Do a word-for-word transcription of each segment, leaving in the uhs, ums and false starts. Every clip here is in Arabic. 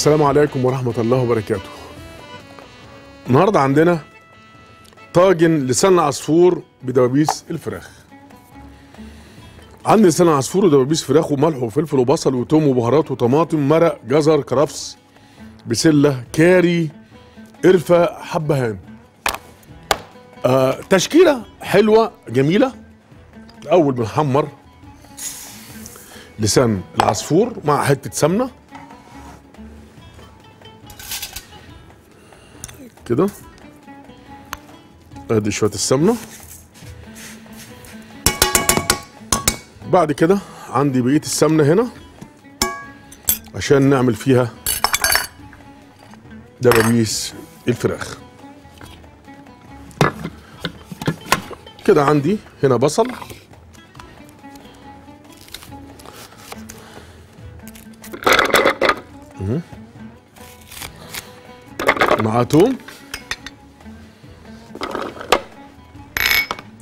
السلام عليكم ورحمة الله وبركاته. النهاردة عندنا طاجن لسان عصفور بدبابيس الفراخ. عندي لسان عصفور ودبابيس فراخ وملح وفلفل وبصل وتوم وبهارات وطماطم مرق جزر كرفس بسلة كاري قرفة حبهان. آه تشكيلة حلوة جميلة. الأول بنحمر لسان العصفور مع حتة سمنة كده، ادي شويه السمنه. بعد كده عندي بقيه السمنه هنا عشان نعمل فيها دبابيس الفراخ. كده عندي هنا بصل مع توم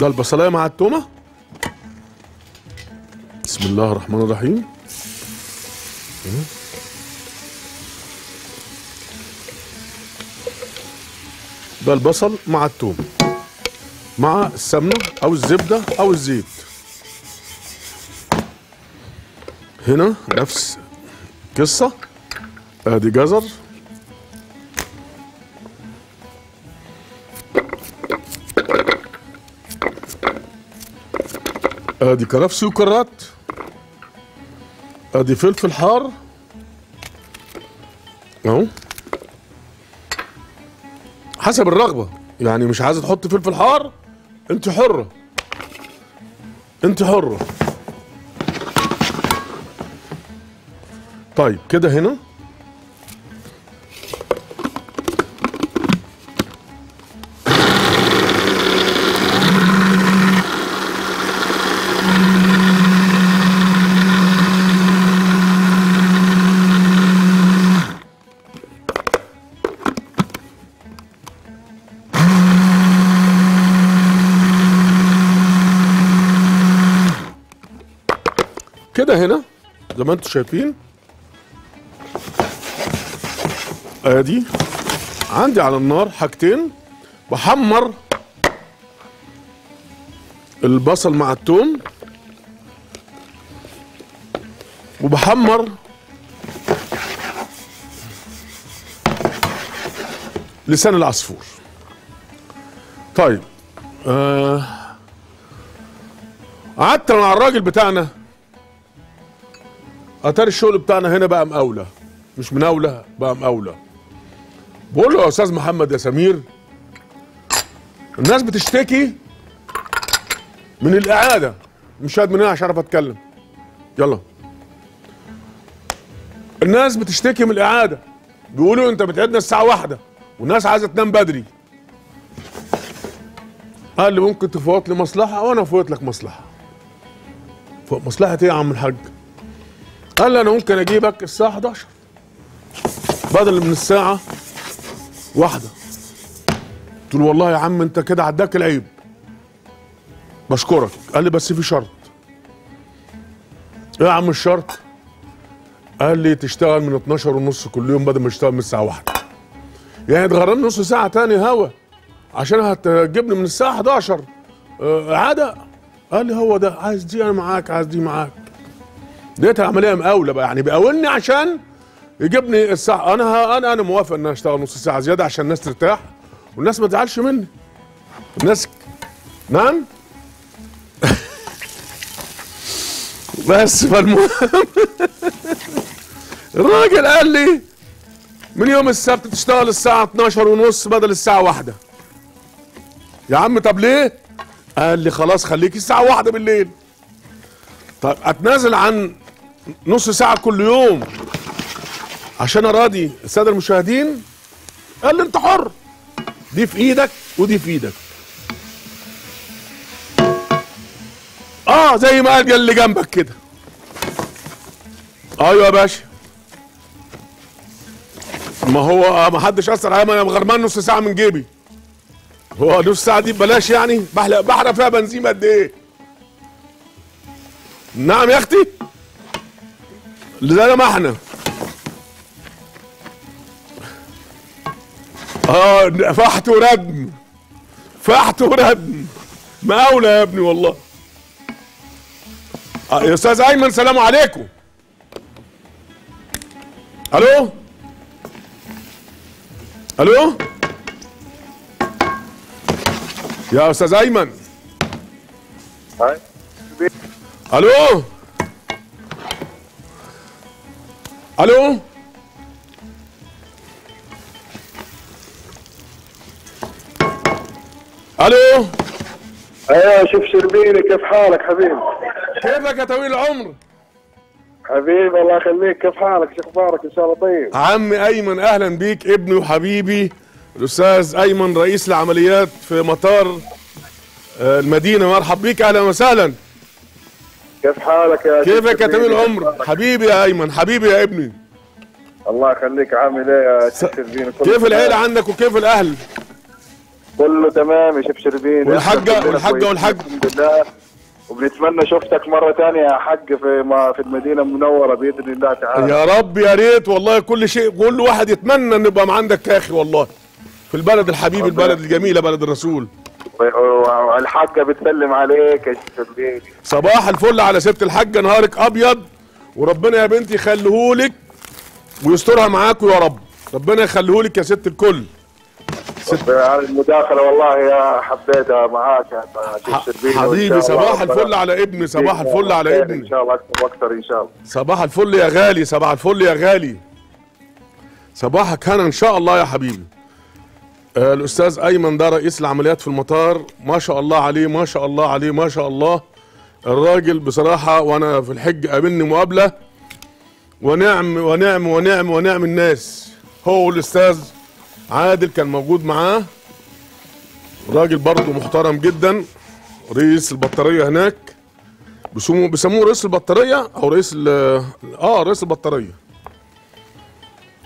ده البصلايه مع التومه. بسم الله الرحمن الرحيم. ده البصل مع التوم مع السمنه او الزبده او الزيت. هنا نفس القصه، ادي جزر ادي كرفس وكرات ادي فلفل حار اهو حسب الرغبه، يعني مش عايزه تحط فلفل حار انت حره انت حره. طيب كده هنا كده هنا زي ما انتم شايفين ادي عندي على النار حاجتين. بحمر البصل مع الثوم وبحمر لسان العصفور. طيب قعدت آه. مع الراجل بتاعنا اتاري الشغل بتاعنا هنا بقى مقاوله، مش مناوله بقى مقاوله. بقول له يا استاذ محمد يا سمير، الناس بتشتكي من الاعاده. مش قاعد من هنا عشان اعرف اتكلم. يلا. الناس بتشتكي من الاعاده، بيقولوا انت بتعيدنا الساعه واحدة والناس عايزه تنام بدري. قال لي ممكن تفوت لي مصلحه وانا فوت لك مصلحه. فوت مصلحه ايه يا عم الحاج؟ قال لي انا ممكن اجيبك الساعه حداشر بدل من الساعه واحدة. قلت له والله يا عم انت كده عداك العيب، بشكرك. قال لي بس في شرط. ايه يا عم الشرط؟ قال لي تشتغل من اتناشر ونص كل يوم بدل ما تشتغل من الساعه واحدة، يعني تغرمني نص ساعه تاني هوا عشان هتجيبني من الساعه حداشر عادة. قال لي هو ده، عايز دي انا معاك، عايز دي معاك. ديت عمليه مقاوله بقى، يعني بيقاولني عشان يجيبني الساعه. انا انا انا موافق ان اشتغل نص ساعه زياده عشان الناس ترتاح والناس ما تزعلش مني. الناس نعم بس فالمهم الراجل قال لي من يوم السبت تشتغل الساعه اتناشر ونص بدل الساعه واحدة. يا عم طب ليه؟ قال لي خلاص خليكي الساعه واحدة بالليل. طب اتنازل عن نص ساعة كل يوم عشان اراضي الساده المشاهدين قال لي انت حر، دي في ايدك ودي في ايدك. اه زي ما قال اللي جنبك كده. ايوه يا باشا. ما هو ما حدش اثر عليا، ما انا مغرمان نص ساعه من جيبي. هو نص ساعه دي ببلاش يعني؟ بحرق بحرق فيها بنزين قد ايه؟ نعم يا اختي؟ لا ما احنا اه فحت وردم فحت وردم مقاولة يا ابني والله. آه يا استاذ ايمن سلام عليكم. الو الو يا استاذ ايمن. هاي الو الو الو. ايوه يا شيف شربيني كيف حالك حبيبي؟ كيفك يا طويل العمر؟ حبيبي الله يخليك، كيف حالك؟ شو اخبارك؟ ان شاء الله طيب. عمي ايمن اهلا بيك، ابني وحبيبي الاستاذ ايمن رئيس العمليات في مطار المدينه، مرحب بيك اهلا وسهلا. كيف حالك يا كيفك يا طويل العمر؟ حبيبي يا ايمن، حبيبي يا ابني. الله يخليك، عامل ايه يا شيف شربيني؟ كيف العيله عندك وكيف الاهل؟ كله تمام يا شيف شربيني. والحاجه والحاجه والحاج الحمد لله، وبنتمنى شفتك مره ثانيه يا حاج في في المدينه المنوره باذن الله تعالى. يا رب يا ريت والله، كل شيء كل واحد يتمنى ان يبقى عندك يا اخي والله. في البلد الحبيب، البلد الجميله، بلد الرسول. الحاجة بتسلم عليك يا شيخ شربيني. صباح الفل على سيرة الحاجة، نهارك أبيض وربنا يا بنتي يخليهولك ويسترها معاكوا يا رب، ربنا يخليهولك يا ست الكل. ست المداخلة والله يا حبيتها معاك يا شيخ شربيني حبيبي. صباح الفل على ابني، صباح الفل على ابني. إن شاء الله أكثر وأكثر إن شاء الله. صباح الفل يا غالي، صباح الفل يا غالي. صباحك هنا إن شاء الله يا حبيبي. الأستاذ أيمن ده رئيس العمليات في المطار، ما شاء الله عليه ما شاء الله عليه ما شاء الله. الراجل بصراحة وأنا في الحج قابلني مقابلة ونعم ونعم ونعم ونعم الناس. هو الأستاذ عادل كان موجود معاه، راجل برضه محترم جدا، رئيس البطارية هناك، بيسموه رئيس البطارية أو رئيس آه رئيس البطارية.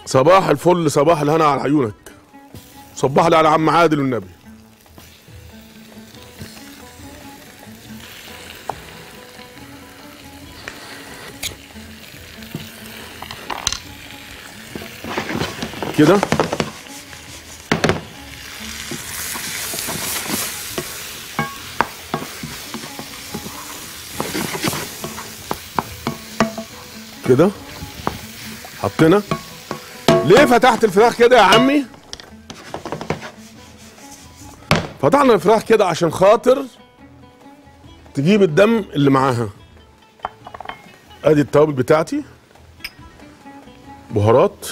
صباح الفل، صباح الهنا على عيونك. صبح لي على عم عادل والنبي. كده كده حطينا. ليه فتحت الفراخ كده يا عمي؟ فتحنا الفراخ كده عشان خاطر تجيب الدم اللي معاها. ادي التوابل بتاعتي، بهارات،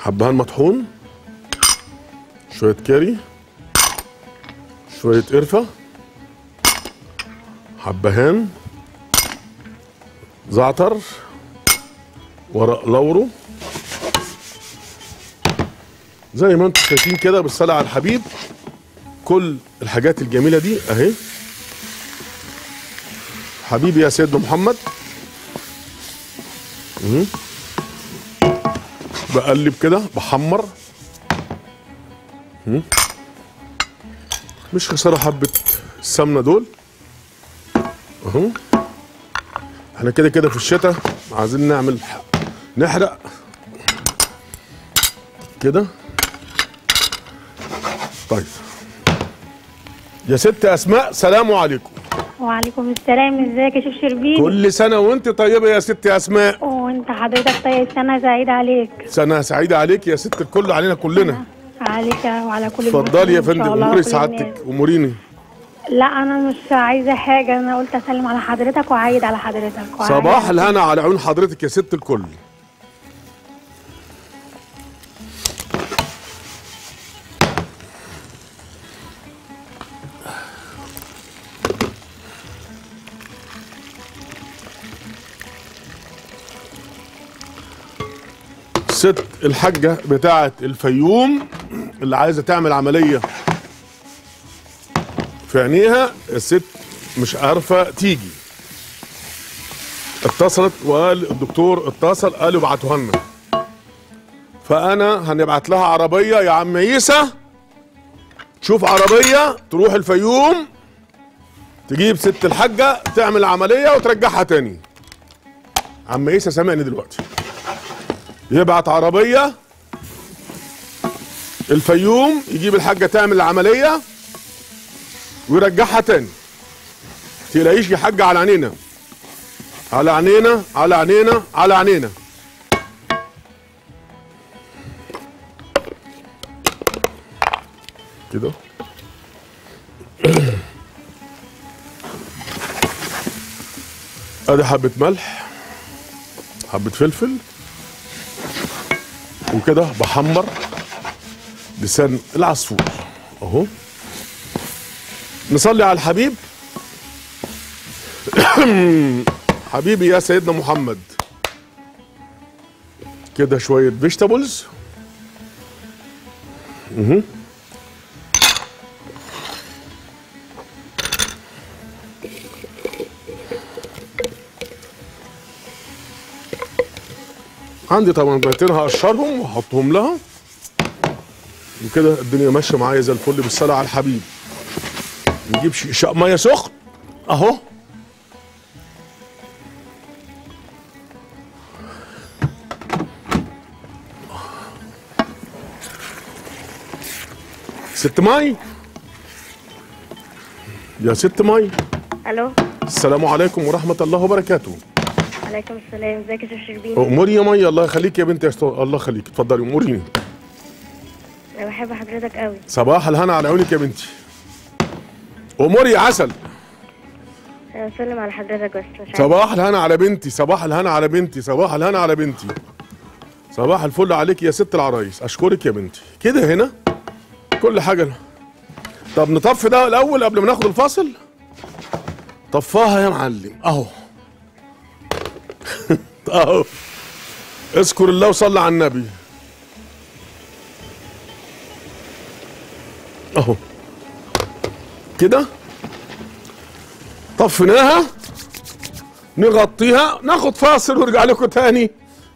حبهان مطحون، شوية كاري، شوية قرفة، حبهان، زعتر، ورق لورو، زي ما انتم شايفين كده بالصلاة على الحبيب. كل الحاجات الجميلة دي اهي حبيبي يا سيدنا محمد. بقلب كده بحمر، مش خسارة حبة السمنة دول اهو. احنا كده كده في الشتاء عايزين نعمل نحرق كده. طيب يا ست اسماء سلام عليكم. وعليكم السلام، ازيك يا شيف شربيني؟ كل سنه وانت طيبه يا ست اسماء. وانت حضرتك طيب، سنه سعيده عليك. سنه سعيده عليك يا ست الكل، علينا كلنا. عليك وعلى كل. اتفضلي يا فندم اموري سعادتك، اموريني. لا انا مش عايزه حاجه، انا قلت اسلم على حضرتك واعيد على حضرتك. صباح الهنا على عيون حضرتك يا ست الكل. الست الحاجة بتاعة الفيوم اللي عايزة تعمل عملية في عينيها، الست مش عارفة تيجي. اتصلت وقال الدكتور اتصل قال ابعتوها لنا، فأنا هنبعت لها عربية يا عم عيسى، تشوف عربية تروح الفيوم تجيب ست الحاجة تعمل عملية وترجعها تاني. عم عيسى سامعني دلوقتي، يبعت عربية الفيوم يجيب الحاجة تعمل العملية ويرجعها تاني. تلاقيش يا حاجة على عينينا على عينينا على عينينا على عينينا. كده ادي حبة ملح حبة فلفل وكده، بحمر لسان العصفور اهو. نصلي على الحبيب. حبيبي يا سيدنا محمد. كده شوية فيجيتابلز اهو، عندي طماطمتين هقشرهم واحطهم لها وكده. الدنيا ماشيه معايا زي الفل بالصلاه على الحبيب. نجيب شق ميه سخن اهو، ست مي يا ست مي. الو، السلام عليكم ورحمه الله وبركاته. وعليكم السلام، ازيك يا شيف شربيني؟ اموري يا مي، الله يخليك يا بنتي يا شطار، الله يخليك، اتفضلي اموريني. انا بحب حضرتك قوي. صباح الهنا على عيونك يا بنتي. اموري يا عسل. انا بسلم على حضرتك بس مش عارف. صباح الهنا على بنتي، صباح الهنا على بنتي، صباح الهنا على بنتي. صباح الفل عليك يا ست العرايس، اشكرك يا بنتي. كده هنا كل حاجه. طب نطفي ده الاول قبل ما ناخد الفاصل. طفاها يا معلم اهو. اهو اذكر الله وصلي على النبي اهو. كده طفيناها نغطيها، ناخد فاصل ونرجع لكم تاني،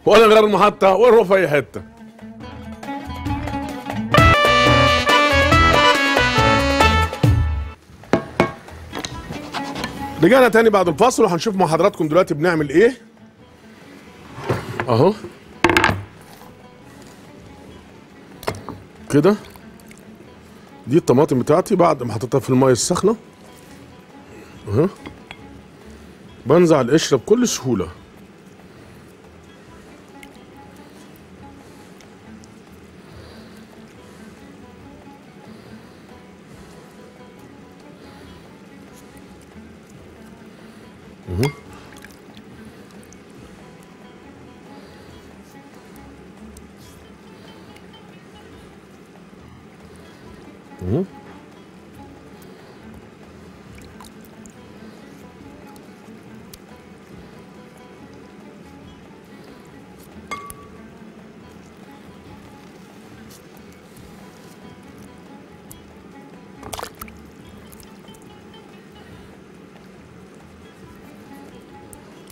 ولا غير المحطه ولا نروح في اي حته. رجعنا تاني بعد الفاصل وهنشوف مع حضراتكم دلوقتي بنعمل ايه اهو. كده دي الطماطم بتاعتي بعد ما حطيتها في الميه السخنه اهو، بنزع القشره بكل سهوله.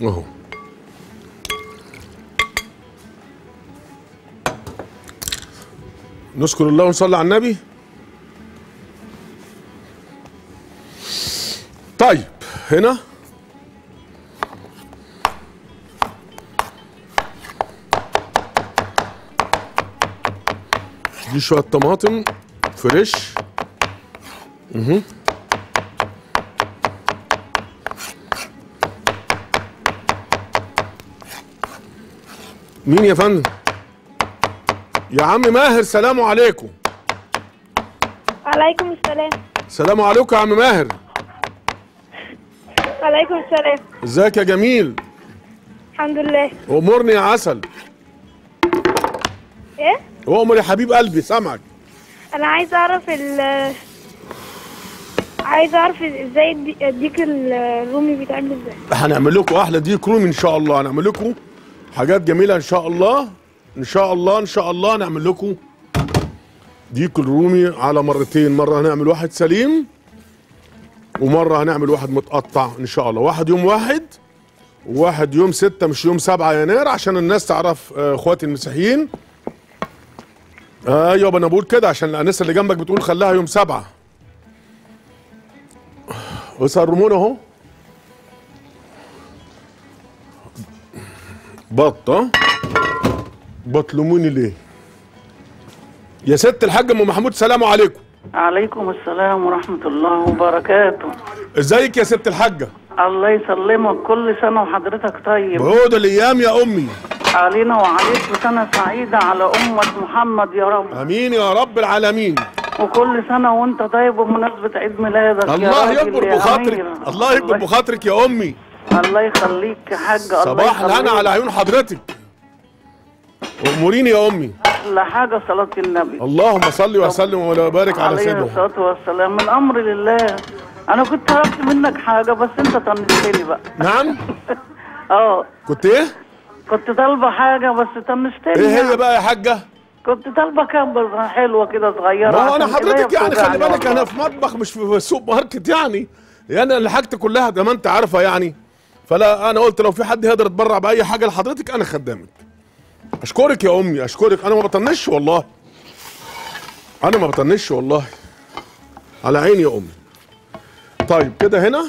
اهو نشكر الله ونصلي على النبي. طيب هنا دي شويه طماطم فريش اهو، مين يا فندم؟ يا عم ماهر سلام عليكم. وعليكم السلام. سلام عليكم يا عم ماهر. وعليكم السلام. ازيك يا جميل؟ الحمد لله. امرني يا عسل. ايه؟ امر يا حبيب قلبي سامعك. انا عايز اعرف ال عايز اعرف ازاي الديك الرومي بيتعمل ازاي؟ هنعمل لكم احلى ديك رومي ان شاء الله، هنعمل لكم حاجات جميله ان شاء الله. ان شاء الله ان شاء الله نعمل لكم ديك الرومي على مرتين، مره هنعمل واحد سليم ومره هنعمل واحد متقطع ان شاء الله، واحد يوم واحد وواحد يوم ستة مش يوم سبعة يناير عشان الناس تعرف اخواتي المسيحيين. ايوه انا بقول كده عشان الناس اللي جنبك بتقول خلاها يوم سبعة. وصرمونا اهو بطه بطلموني ليه يا ست الحاج ام محمود. سلام عليكم. عليكم السلام ورحمه الله وبركاته. ازيك يا ست الحاجه؟ الله يسلمك، كل سنه وحضرتك طيب. بعود الايام يا امي علينا وعليك، وسنه سعيده على امه محمد يا رب. امين يا رب العالمين. وكل سنه وانت طيب بمناسبه عيد ميلادك. الله يكبر بخاطرك، الله يكبر بخاطرك يا امي. الله يخليك يا حاج. الله صباح الهنا على عيون حضرتك. اموريني يا امي. احلى حاجه صلاه النبي. اللهم صل وسلم وبارك على سيدنا. عليه الصلاه والسلام. الامر لله. انا كنت طلبت منك حاجه بس انت طنشتني بقى. نعم؟ اه. كنت ايه؟ كنت طالبه حاجه بس طنشتني. ايه هي بقى يا حاجه؟ كنت طالبه كامبر حلوه كده صغيره. ما هو انا حضرتك يعني خلي بالك انا في مطبخ مش في سوبر ماركت يعني. يعني انا حاجتي كلها زي ما انت عارفه يعني. فلا انا قلت لو في حد يقدر يتبرع باي حاجه لحضرتك انا خدامك. اشكرك يا امي اشكرك، انا ما بطنش والله. انا ما بطنش والله. على عيني يا امي. طيب كده هنا.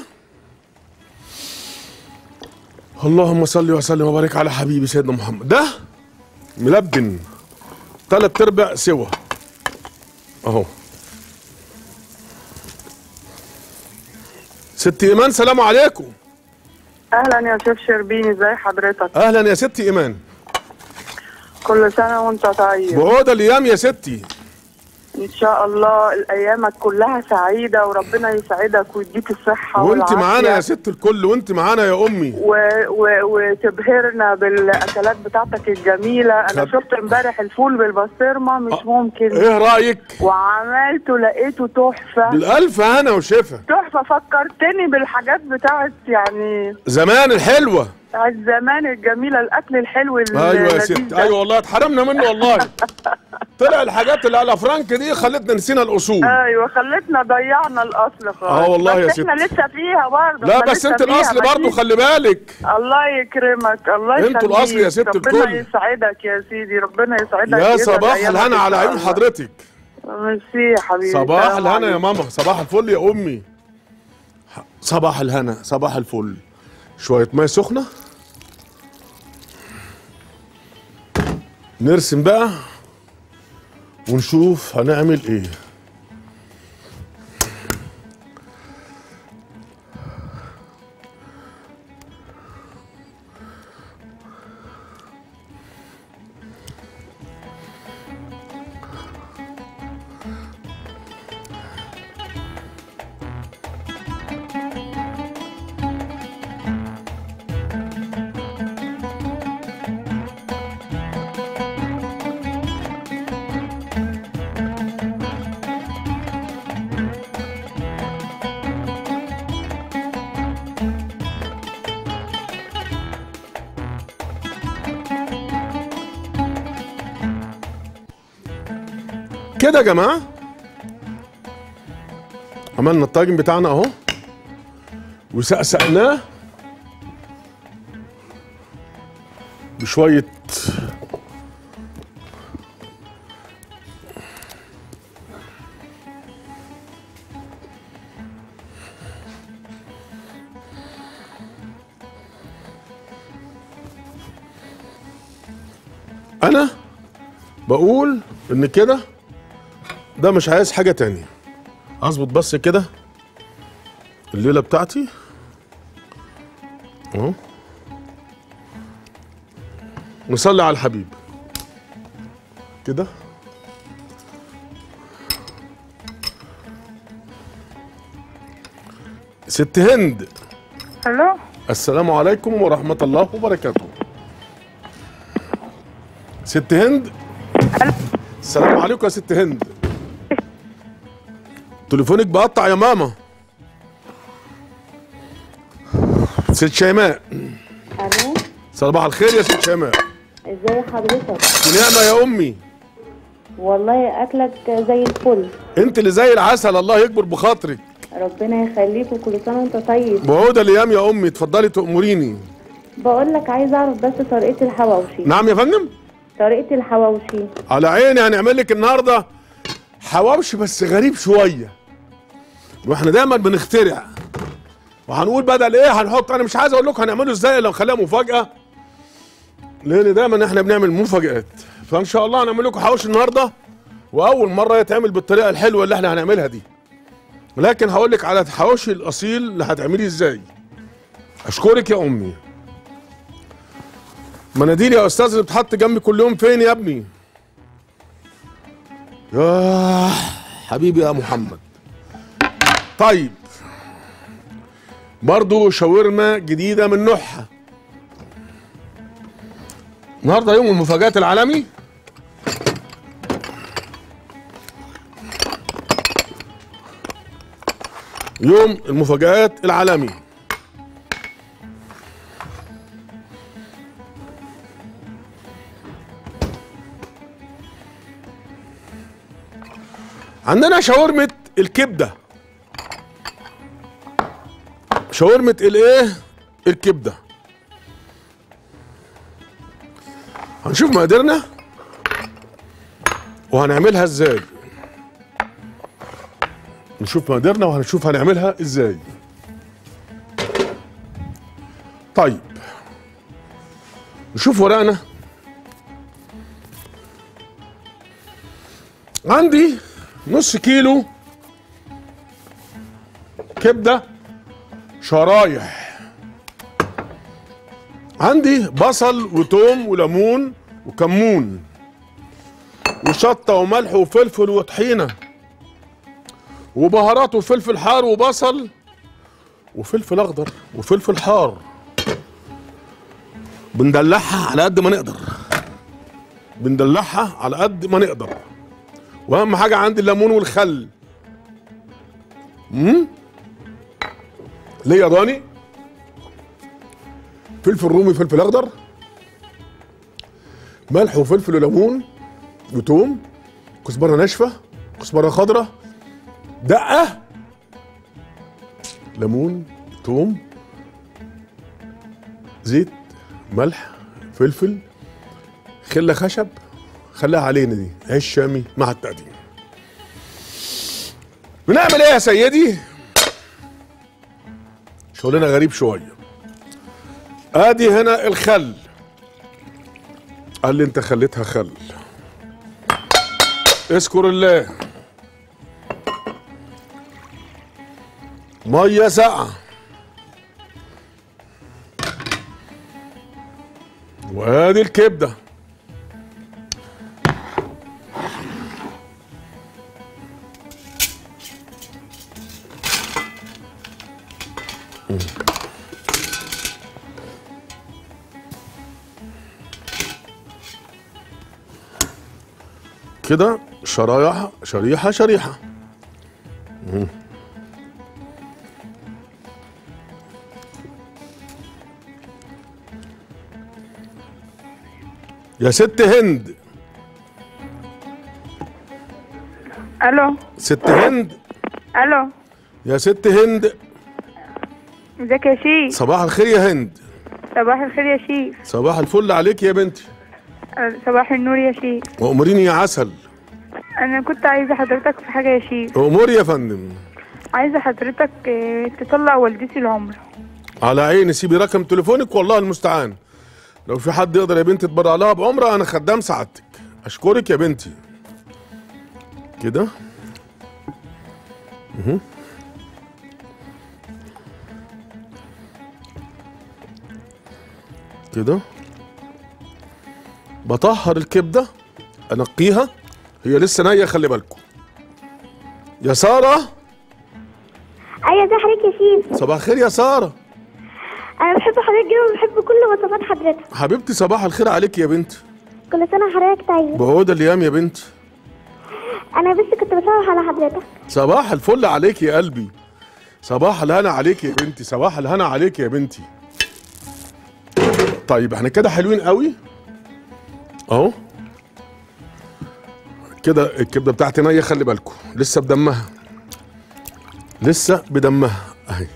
اللهم صل وسلم وبارك على حبيبي سيدنا محمد. ده ملبن ثلاث ارباع سوا اهو. ست ايمان سلام عليكم. اهلا يا شيف شربيني، ازي حضرتك؟ اهلا يا ستي ايمان. كل سنه وانت طيب. بعود الايام يا ستي. ان شاء الله ايامك كلها سعيده وربنا يسعدك ويديك الصحه والعافيه. وانت معانا يا ست الكل، وانت معانا يا امي. و... و... وتبهرنا بالاكلات بتاعتك الجميله. انا شفت امبارح الفول بالبسطرمه مش أ... ممكن. ايه رايك؟ وعملته لقيته تحفه. بالالف هنا وشفا. تحفه، فكرتني بالحاجات بتاعت يعني زمان الحلوه. الزمان الجميله، الاكل الحلو اللذيذ. ايوه يا ستي ايوه والله اتحرمنا منه والله. طلع الحاجات اللي على فرانك دي خلتنا نسينا الاصول. ايوه خلتنا ضيعنا الاصل خالص. اه والله يا ستي احنا لسه فيها برضه. لا بس انت الاصل برضه خلي بالك. الله يكرمك الله يخليك. انتوا الاصل يا ست الكل. ربنا يسعدك يا سيدي، ربنا يسعدك يا صباح الهنا على عيون حضرتك. ميرسي يا حبيبي. صباح الهنا يا ماما، صباح الفل يا امي. صباح الهنا صباح الفل. شوية مية سخنة نرسم بقى ونشوف هنعمل ايه. كده يا جماعه عملنا الطاجن بتاعنا اهو وسقسقناه بشويه انا بقول ان كده ده مش عايز حاجة تانية. اظبط بس كده الليلة بتاعتي اهو. نصلي على الحبيب كده. ست هند الو السلام عليكم ورحمة الله وبركاته. ست هند السلام عليكم يا ست هند. تليفونك بقطع يا ماما. ست شيماء. الو صباح الخير يا ست شيماء. ازي حضرتك؟ نعمة يا امي. والله اكلك زي الفل. انت اللي زي العسل، الله يكبر بخاطرك. ربنا يخليك وكل سنه وانت طيب. بعود الايام يا امي، اتفضلي تأمريني. بقول لك عايز اعرف بس طريقه الحواوشي. نعم يا فندم؟ طريقه الحواوشي. على عيني، هنعمل لك النهارده حواوشي بس غريب شويه. واحنا دايما بنخترع. وهنقول بدل ايه هنحط، انا مش عايز اقول لكم هنعمله ازاي لو خليها مفاجاه. لان دايما احنا بنعمل مفاجآت. فان شاء الله هنعمل لكم حواوشي النهارده، واول مره يتعمل بالطريقه الحلوه اللي احنا هنعملها دي. لكن هقول لك على الحواوشي الاصيل اللي هتعمليه ازاي. اشكرك يا امي. مناديل يا استاذ اللي بتحط جنبي كل يوم فين يا ابني؟ ياه حبيبي يا محمد. طيب برضو شاورما جديده من نوعها. النهارده يوم المفاجآت العالمي. يوم المفاجآت العالمي. عندنا شاورمة الكبدة. شاورمة الايه؟ الكبدة. هنشوف مقاديرنا وهنعملها ازاي. نشوف مقاديرنا وهنشوف هنعملها ازاي. طيب نشوف ورقنا. عندي نص كيلو كبدة شرايح. عندي بصل وتوم وليمون وكمون وشطة وملح وفلفل وطحينة وبهارات وفلفل حار وبصل وفلفل اخضر وفلفل حار. بندلعها على قد ما نقدر. بندلعها على قد ما نقدر. واهم حاجه عندي الليمون والخل. امم ليه يا داني؟ فلفل رومي، فلفل اخضر، ملح وفلفل وليمون وتوم، كزبره ناشفه، كزبره خضراء، دقه، ليمون، توم، زيت، ملح، فلفل، خله خشب، خليها علينا دي، عيش شامي مع التقديم. بنعمل ايه يا سيدي؟ شغلنا غريب شويه. ادي هنا الخل. قال لي انت خليتها خل. اذكر الله. ميه ساقعه. وادي الكبده. كده شرايح شريحة شريحة. مم. يا ست هند. الو ست هند. الو يا ست هند. ازيك يا شيف؟ صباح الخير يا هند. صباح الخير يا شيف. صباح الفل عليك يا بنتي. صباح النور يا شيف. وأمريني يا عسل. أنا كنت عايزة حضرتك في حاجة يا شيف. أمور يا فندم. عايزة حضرتك تطلع والدتي العمرة. على عيني، سيبي رقم تليفونك والله المستعان. لو في حد يقدر يا بنتي تبرع لها بعمرة أنا خدام سعادتك. أشكرك يا بنتي. كده. اها. كده. بطهر الكبده، انقيها، هي لسه نيه خلي بالكم. يا ساره. ايوه ازي حضرتك يا شيف؟ صباح الخير يا ساره. انا بحب حضرتك جدا وبحب كل وصفات حضرتك. حبيبتي صباح الخير عليك يا بنتي. كل سنه حضرتك طيب. بعودة الايام يا بنتي. انا بس كنت بصرح على حضرتك. صباح الفل عليك يا قلبي. صباح الهنا عليك يا بنتي، صباح الهنا عليك يا بنتي. طيب احنا كده حلوين قوي. اهو كده الكبده بتاعتي نيه، خلي بالكم لسه بدمها، لسه بدمها اهي.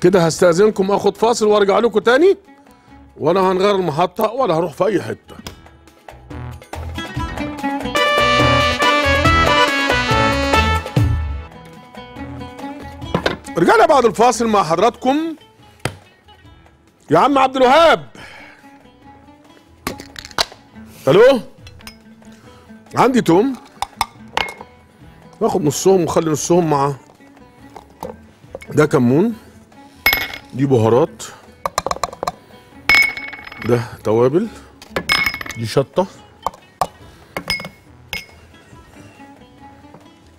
كده هستأذنكم اخد فاصل وارجع لكم تاني، ولا هنغير المحطة ولا هروح في اي حتة. رجعنا بعد الفاصل مع حضراتكم يا عم عبد الوهاب. الو، عندي توم واخد نصهم وخلي نصهم مع ده، كمون، دي بهارات، ده توابل، دي شطة،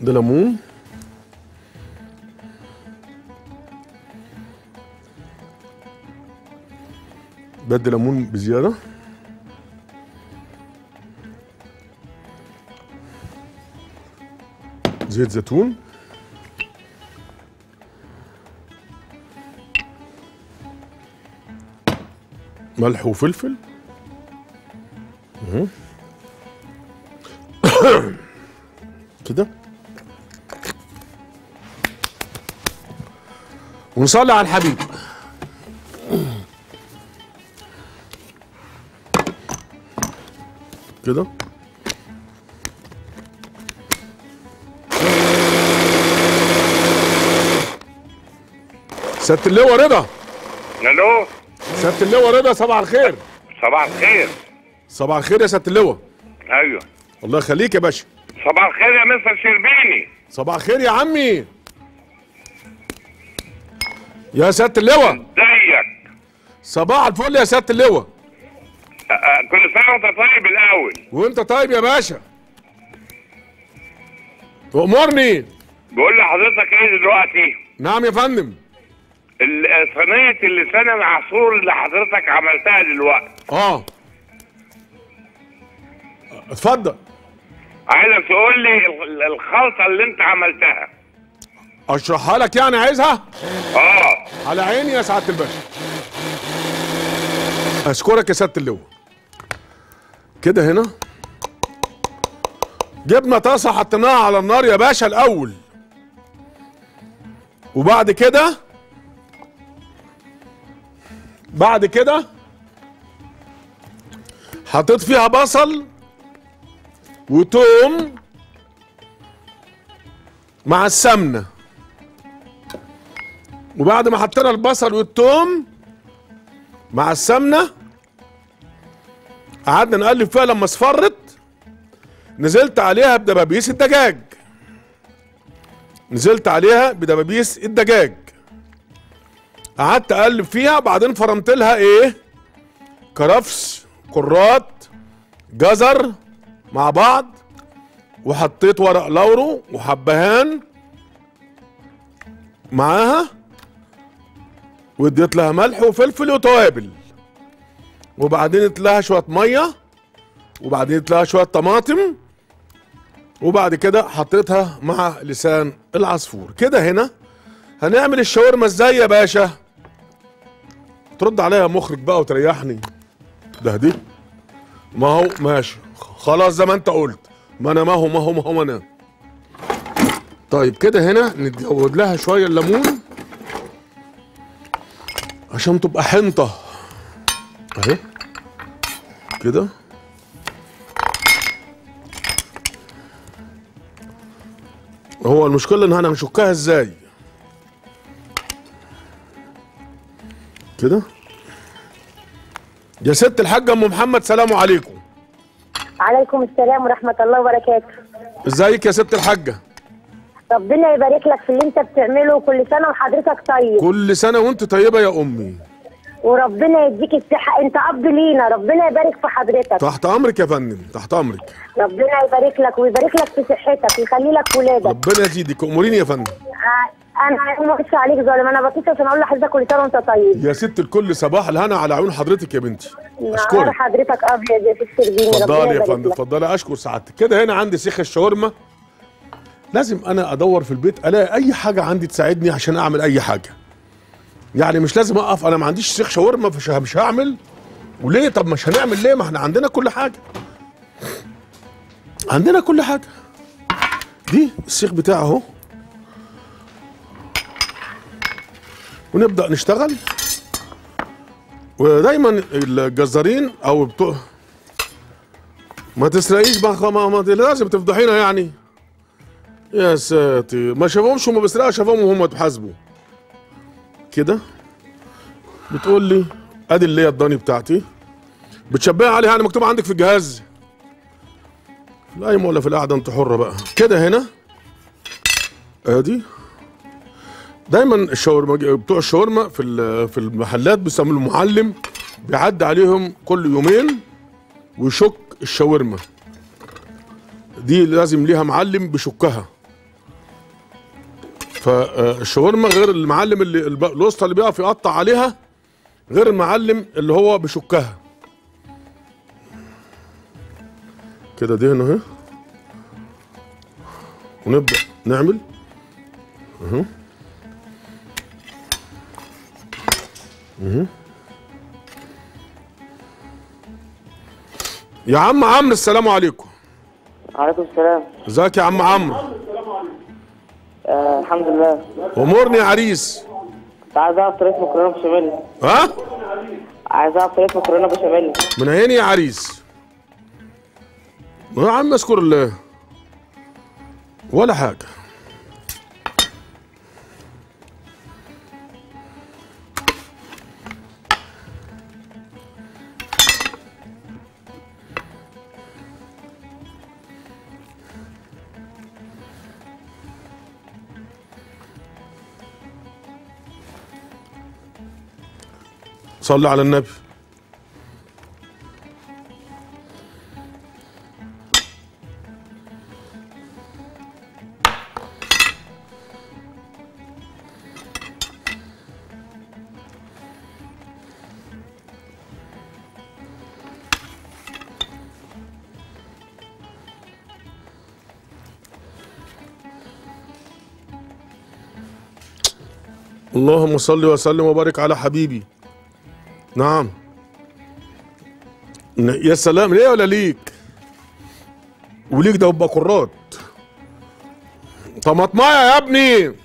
ده ليمون، بدي ليمون بزيادة، زيت زيتون، ملح وفلفل. كده ونصلي على الحبيب. كده سيادة اللواء رضا. الو سيادة اللواء رضا، صباح الخير. صباح الخير. صباح الخير يا سيادة اللواء. ايوه الله يخليك يا باشا. صباح الخير يا مستر شربيني. صباح الخير يا عمي يا سيادة اللواء. ازيك؟ صباح الفل يا سيادة اللواء. كل سنة وانت طيب. الاول وانت طيب يا باشا، امرني. بقول لحضرتك ايه دلوقتي؟ نعم يا فندم. صينية اللسان العصفور اللي حضرتك عملتها دلوقتي، اه اتفضل. عايزك تقول لي الخلطة اللي انت عملتها. اشرحها لك يعني؟ عايزها؟ اه على عيني يا سعادة الباشا. اشكرك يا سيادة اللواء. كده هنا جبنا طاسة حطيناها على النار يا باشا الأول، وبعد كده بعد كده حطيت فيها بصل وتوم مع السمنة، وبعد ما حطينا البصل والتوم مع السمنة قعدنا نقلب فيها، لما اصفرت نزلت عليها بدبابيس الدجاج، نزلت عليها بدبابيس الدجاج، قعدت اقلب فيها، بعدين فرمت لها ايه؟ كرفس، كرات، جزر مع بعض، وحطيت ورق لورو وحبهان معاها، واديت لها ملح وفلفل وتوابل، وبعدين اديت لها شويه ميه، وبعدين اديت لها شويه طماطم، وبعد كده حطيتها مع لسان العصفور. كده هنا هنعمل الشاورما ازاي يا باشا؟ ترد عليا يا مخرج بقى وتريحني. ده دي ما هو ماشي خلاص زي ما انت قلت، ما انا ما هو ما هو ما هو انا. طيب كده هنا نزود لها شويه الليمون عشان تبقى حنطه اهي كده. هو المشكله ان انا هنشكها ازاي كده. يا ست الحاجه ام محمد، سلام عليكم. عليكم السلام ورحمه الله وبركاته. ازيك يا ست الحاجه؟ ربنا يبارك لك في اللي انت بتعمله، كل سنه وحضرتك طيب. كل سنه وانت طيبه يا امي، وربنا يديك الصحه، انت اب لينا، ربنا يبارك في حضرتك. تحت امرك يا فندم، تحت امرك. ربنا يبارك لك ويبارك لك في صحتك ويخلي لك ولادك. ربنا يزيدك، اموريني يا فندم. انا ما عليك ظالم، انا بطيت عشان اقول لحضرتك كل سنه وانت طيب. يا ست الكل، صباح الهنا على عيون حضرتك يا بنتي. اشكرك حضرتك ابيض يا ست شربيني. اتفضلي يا فندم، اتفضلي، اشكر سعادتك. كده هنا عندي سيخ الشاورما. لازم انا ادور في البيت الاقي اي حاجه عندي تساعدني عشان اعمل اي حاجه. يعني مش لازم اقف انا ما عنديش سيخ شاورما فمش هعمل. وليه؟ طب مش هنعمل ليه؟ ما احنا عندنا كل حاجه. عندنا كل حاجه. دي السيخ بتاعه اهو. ونبدأ نشتغل. ودايما الجزارين او بتوع ما تسرقيش بقى، ما, ما لازم تفضحينا يعني. يا ساتر، ما شافهمش وما بيسرقش، شافهم وهم بيحاسبوا. كده بتقول لي ادي اللي هي الضاني بتاعتي بتشبهها عليها، يعني مكتوب عندك في الجهاز. القايمه ولا في القعده انت حره بقى. كده هنا ادي دايما الشاورما، بتوع الشاورما في في المحلات بيسموه المعلم، بيعدي عليهم كل يومين ويشك الشاورما دي، لازم ليها معلم بيشكها. فالشاورما غير المعلم اللي الوسطى اللي بيقف يقطع عليها، غير المعلم اللي هو بيشكها. كده دي هنا اهي، ونبدا نعمل اهو يا عم عمرو. السلام عليكم. وعليكم السلام. ازيك يا عم عمرو؟ آه الحمد لله. امورني يا عريس. كنت عايز اعرف طريقه مكرونه بشاميل. ها؟ عايز اعرف طريقه مكرونه بشاميل. من عيني يا عريس. يا عم اذكر الله ولا حاجه. صلي على النبي. اللهم صل وسلم وبارك على حبيبي. نعم يا سلام. ليه ولا ليك؟ وليك ده يبقى كرات طماطمايه يا ابني.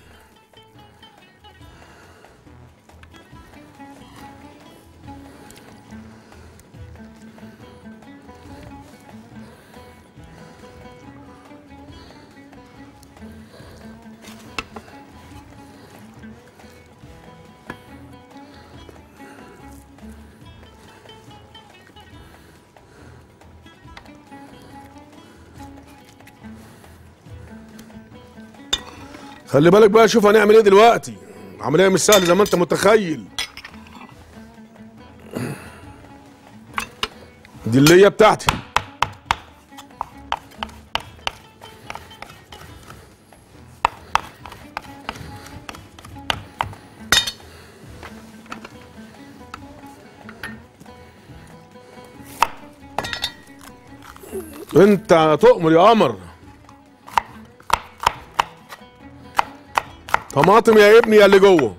خلي بالك بقى، شوف هنعمل ايه دلوقتي. عمليه مش سهله زي ما انت متخيل. دي اللي هي بتاعتي. انت تؤمر يا قمر. طماطم يا ابني يا اللي جوه.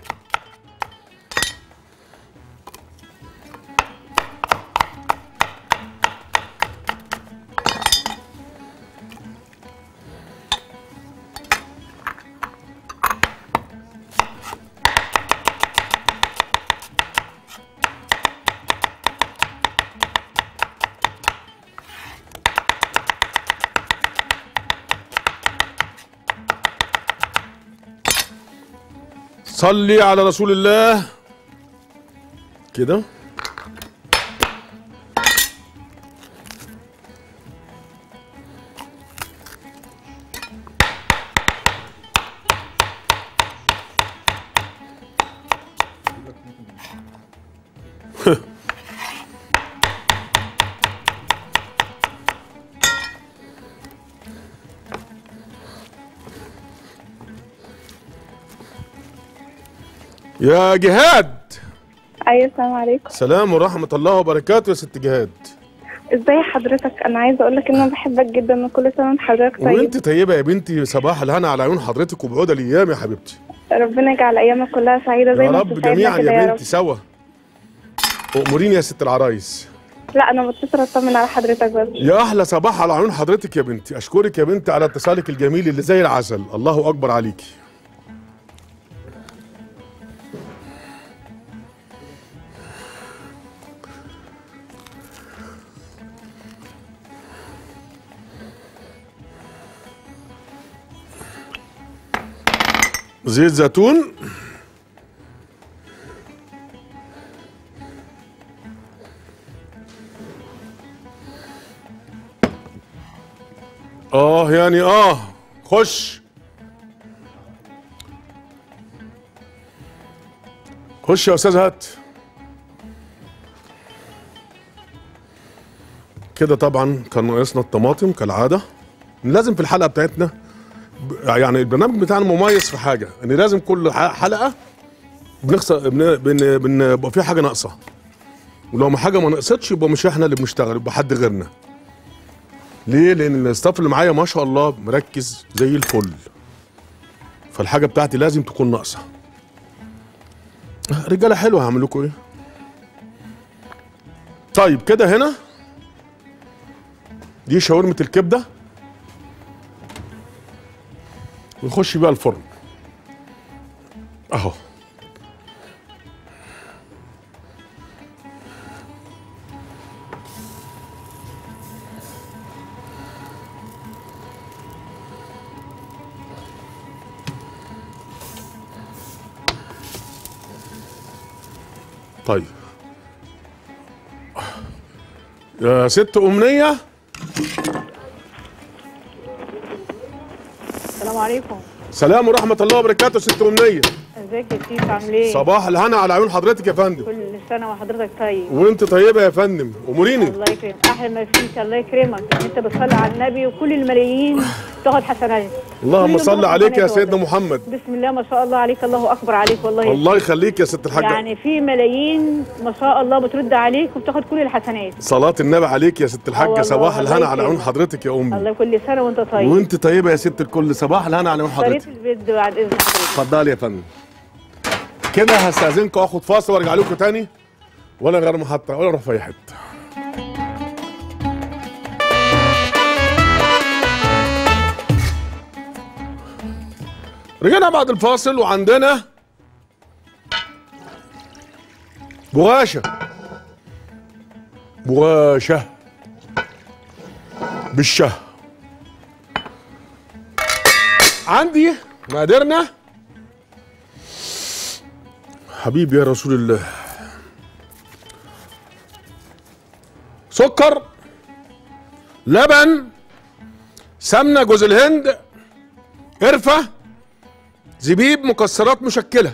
صلي على رسول الله. كده يا جهاد. ايوه السلام عليكم. السلام ورحمه الله وبركاته. يا ست جهاد ازاي حضرتك؟ انا عايزه اقول لك ان انا بحبك جدا وكل سنه حضرتك طيب. وانت طيبه يا بنتي. صباح الهنا على عيون حضرتك وبعود الايام يا حبيبتي. ربنا يجعل ايامك كلها سعيده زي ما انت سعيده يا رب. جميعا يا بنتي سوا. اموريني يا ست العرايس. لا انا متصله اطمن على حضرتك بس. يا احلى صباح على عيون حضرتك يا بنتي. اشكرك يا بنتي على اتصالك الجميل اللي زي العسل. الله اكبر عليكي. زيت زيتون اه يعني اه خش خش يا استاذ هات كده. طبعا كان ناقصنا الطماطم كالعاده. لازم في الحلقه بتاعتنا يعني البرنامج بتاعنا مميز في حاجه ان لازم كل حلقه بنخسر بن بنبقى فيها حاجه ناقصه، ولو ما حاجه ما نقصتش يبقى مش احنا اللي بنشتغل، يبقى حد غيرنا. ليه؟ لان الستاف اللي معايا ما شاء الله مركز زي الفل، فالحاجه بتاعتي لازم تكون ناقصه. رجاله حلوه هعمل لكم ايه؟ طيب كده هنا دي شاورمه الكبده ونخش بيها الفرن اهو. طيب يا ست أمنية. السلام عليكم. سلام ورحمة الله وبركاته. ست أمنية ازيك يا شيف؟ عامل ايه؟ صباح الهنا على عيون حضرتك يا فندم. كل سنة وحضرتك طيب. وانت طيبة يا فندم. اموريني. الله يكرمك. أحلى ما فيك. الله يكرمك. انت بتصلي على النبي وكل الملايين تاخد حسنات. اللهم صل عليك يا سيدنا محمد. بسم الله ما شاء الله عليك. الله أكبر عليك والله. الله يخليك يا ست الحاجة. يعني في ملايين ما شاء الله بترد عليك وبتاخد كل الحسنات. صلاة النبي عليك يا ست الحاجة. صباح الهنا على عيون حضرتك يا أمي. الله كل سنة وأنت طيب. وأنت طيبة يا ست الكل. صباح الهنا على عيون حضرتك. شريط البيت بعد إذن حضرتك. اتفضلي يا فندم. كده هستأذنكم اخد فاصل وارجع لكم تاني، ولا غير محطة ولا اروح في اي حتة. رجعنا بعد الفاصل وعندنا بغاشة. بغاشة بالشه. عندي مقاديرنا حبيبي يا رسول الله. سكر، لبن، سمنه جوز الهند، قرفه، زبيب، مكسرات مشكله.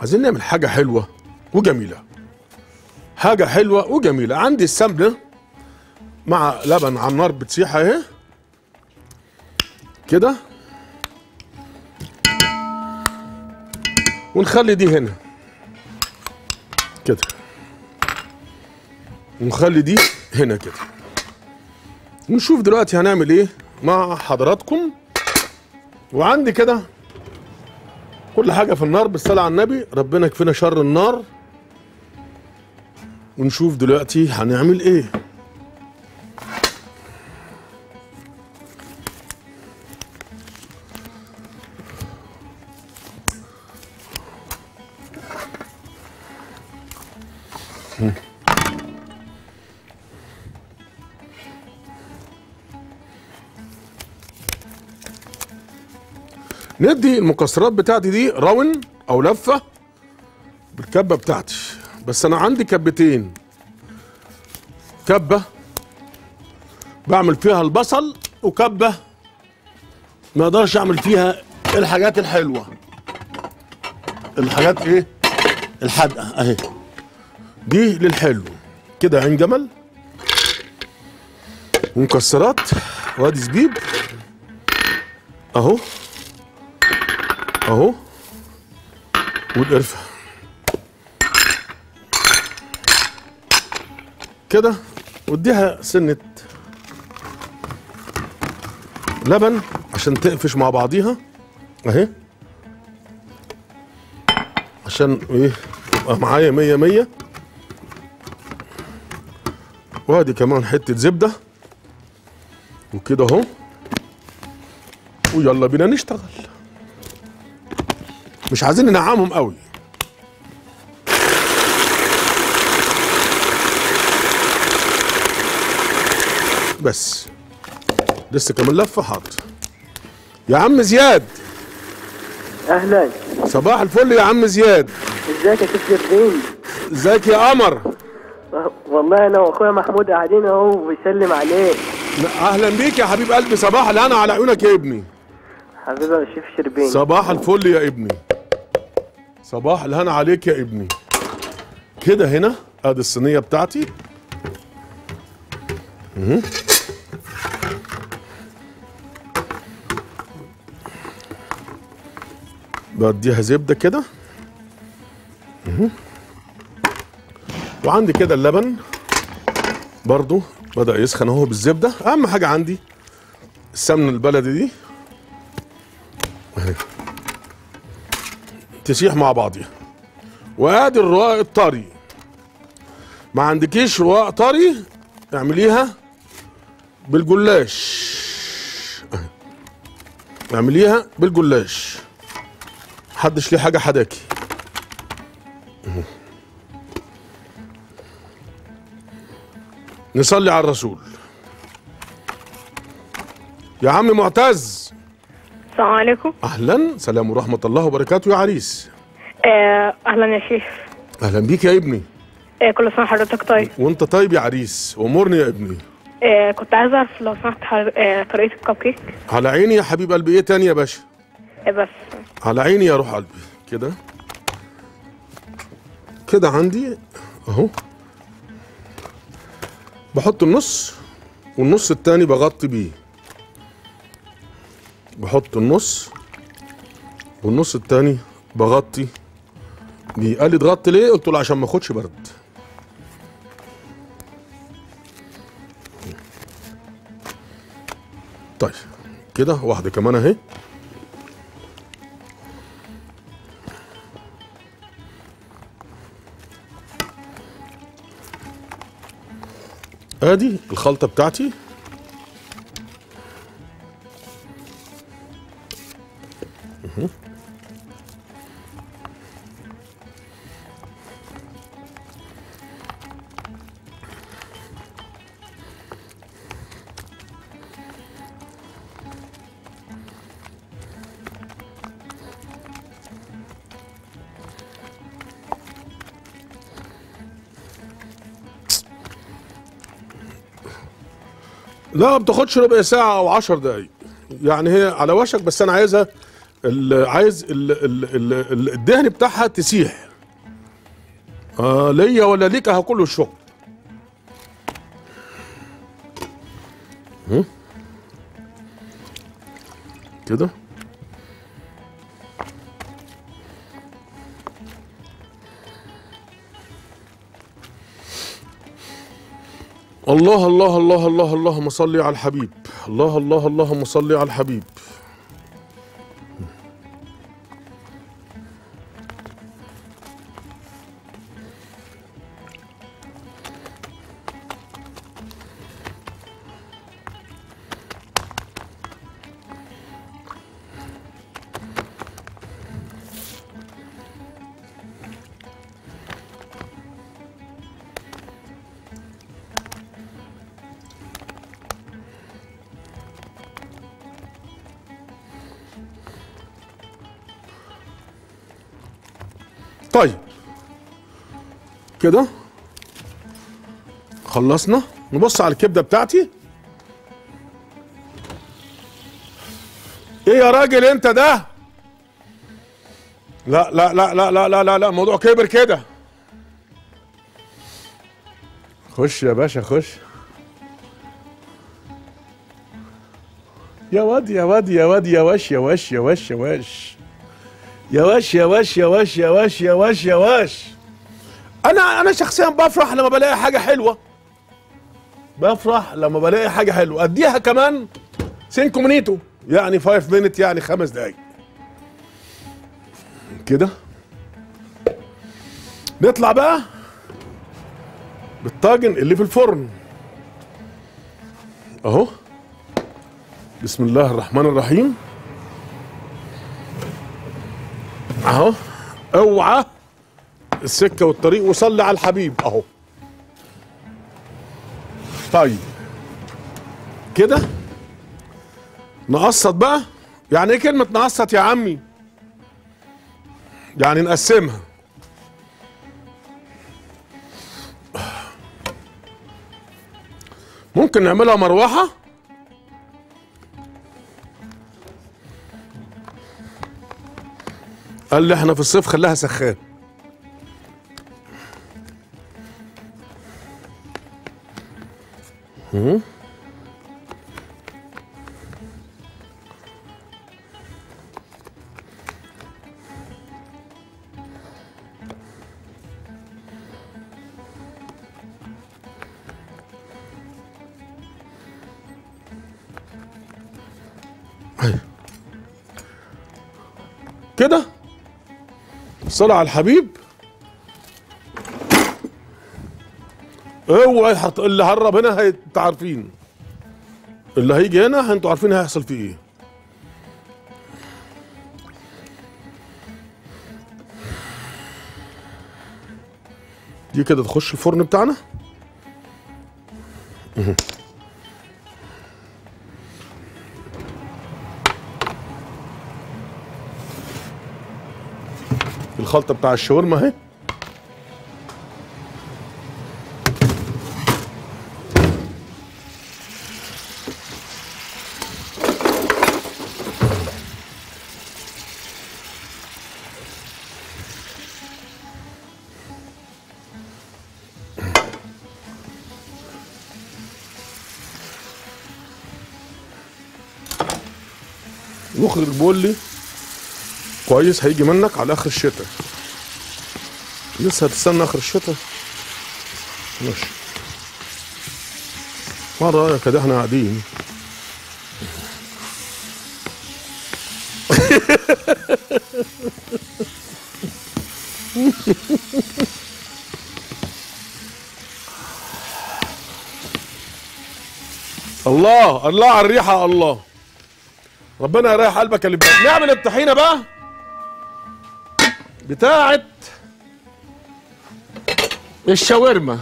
عايزين نعمل حاجه حلوه وجميله. حاجه حلوه وجميله. عندي السمنه مع لبن على النار بتسيح اهي كده، ونخلي دي هنا كده، ونخلي دي هنا كده. ونشوف دلوقتي هنعمل ايه مع حضراتكم. وعندي كده كل حاجه في النار بالصلاه على النبي. ربنا يكفينا شر النار. ونشوف دلوقتي هنعمل ايه. ندي المكسرات بتاعتي دي راون او لفه بالكبه بتاعتي، بس انا عندي كبتين. كبه بعمل فيها البصل، وكبه ما اقدرش اعمل فيها الحاجات الحلوه، الحاجات ايه الحادقه اهي، دي للحلو كده. عين جمل ومكسرات وادي زبيب اهو اهو والقرفه كده، واديها سنه لبن عشان تقفش مع بعضيها اهي، عشان ايه يبقى معايا مية مية. وادي كمان حتة زبدة وكده اهو، ويلا بينا نشتغل. مش عايزين ننعمهم قوي، بس لسه كمان لفة. حاضر يا عم زياد. اهلا، صباح الفل يا عم زياد. ازيك يا شيف شربيني؟ ازيك يا قمر؟ والله انا واخويا محمود قاعدين اهو وبيسلم عليك. اهلا بيك يا حبيب قلبي، صباح الهنا على عيونك يا ابني. حبيبي يا شيف شربيني، صباح الفل يا ابني، صباح الهنا عليك يا ابني. كده هنا ادي الصينيه بتاعتي اهي، بديها زبده كده اهو، وعندي كده اللبن برضو بدأ يسخن اهو بالزبده. اهم حاجه عندي السمنه البلدي دي اهي، تسيح مع بعضيها. وادي الرقاق الطري، ما عندكيش رقاق طري اعمليها بالجلاش، اعمليها بالجلاش، محدش ليه حاجه حداكي. نصلي على الرسول. يا عم معتز، السلام عليكم. اهلا، سلام ورحمه الله وبركاته يا عريس. آه، اهلا يا شيخ. اهلا بيك يا ابني. آه، كل سنه حضرتك طيب. وانت طيب يا عريس، امورني يا ابني. آه، كنت عايز اعرف لو سمحت حر... آه، طريقه الكب كيك. على عيني يا حبيب قلبي. ايه تاني يا باشا؟ آه بس. على عيني يا روح قلبي. كده كده عندي اهو، بحط النص والنص التاني بغطي بيه، بحط النص والنص التاني بغطي بيه. قال لي تغطي ليه؟ قلت له عشان ما اخدش برد. طيب كده واحده كمان اهي، ادي الخلطه بتاعتي. لا ما بتاخدش ربع ساعة أو عشر دقايق، يعني هي على وشك، بس أنا عايزها ال عايز ال ال ال الدهن بتاعها تسيح. آه ليا ولا ليك أهو كله الشغل. كده الله الله الله الله اللهم صل على الحبيب، الله الله اللهم صل على الحبيب. طيب كده خلصنا. نبص على الكبده بتاعتي. ايه يا راجل انت ده؟ لا لا لا لا لا لا لا لا، الموضوع كبر كده. خش يا باشا خش. يا واد يا واد يا واد، يا وش يا وش يا وش يا وش يا واش يا واش يا واش يا واش يا واش يا واش. انا انا شخصيا بفرح لما بلاقي حاجه حلوه، بفرح لما بلاقي حاجه حلوه اديها كمان سينكو منيتو، يعني فايف مينت، يعني خمس دقايق كده. نطلع بقى بالطاجن اللي في الفرن اهو. بسم الله الرحمن الرحيم اهو. اوعى السكه والطريق وصلي على الحبيب اهو. طيب كده نقسط بقى. يعني ايه كلمه نقسط يا عمي؟ يعني نقسمها. ممكن نعملها مروحه قال لي احنا في الصيف خلاها سخان. هم كده صلى على الحبيب. اوعى اللي هرب هنا انتوا عارفين، اللي هيجي هنا انتوا عارفين هيحصل فيه ايه. دي كده تخش الفرن بتاعنا. الخلطة بتاع الشاورما اهي. المخرج بيقول لي كويس هيجي منك على اخر الشتاء. لسه هتستنى اخر الشتاء؟ ماشي. ما رايك كده احنا قاعدين؟ الله الله على الريحه، الله ربنا يريح قلبك اللي بقى. نعمل الطحينه بقى بتاعت الشاورما.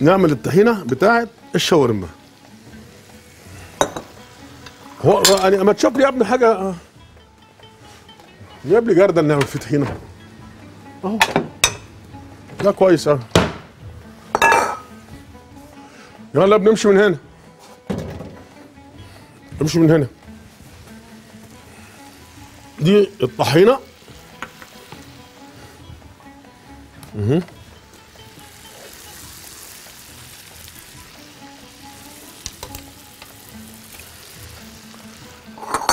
نعمل الطحينه بتاعت الشاورما. هو يعني ما تشوف لي يا ابني حاجه، جاب لي جردل نعمل فيه طحينه اهو. ده كويس اهو. يلا بنمشي من هنا، امشي من هنا. دي الطحينه. اها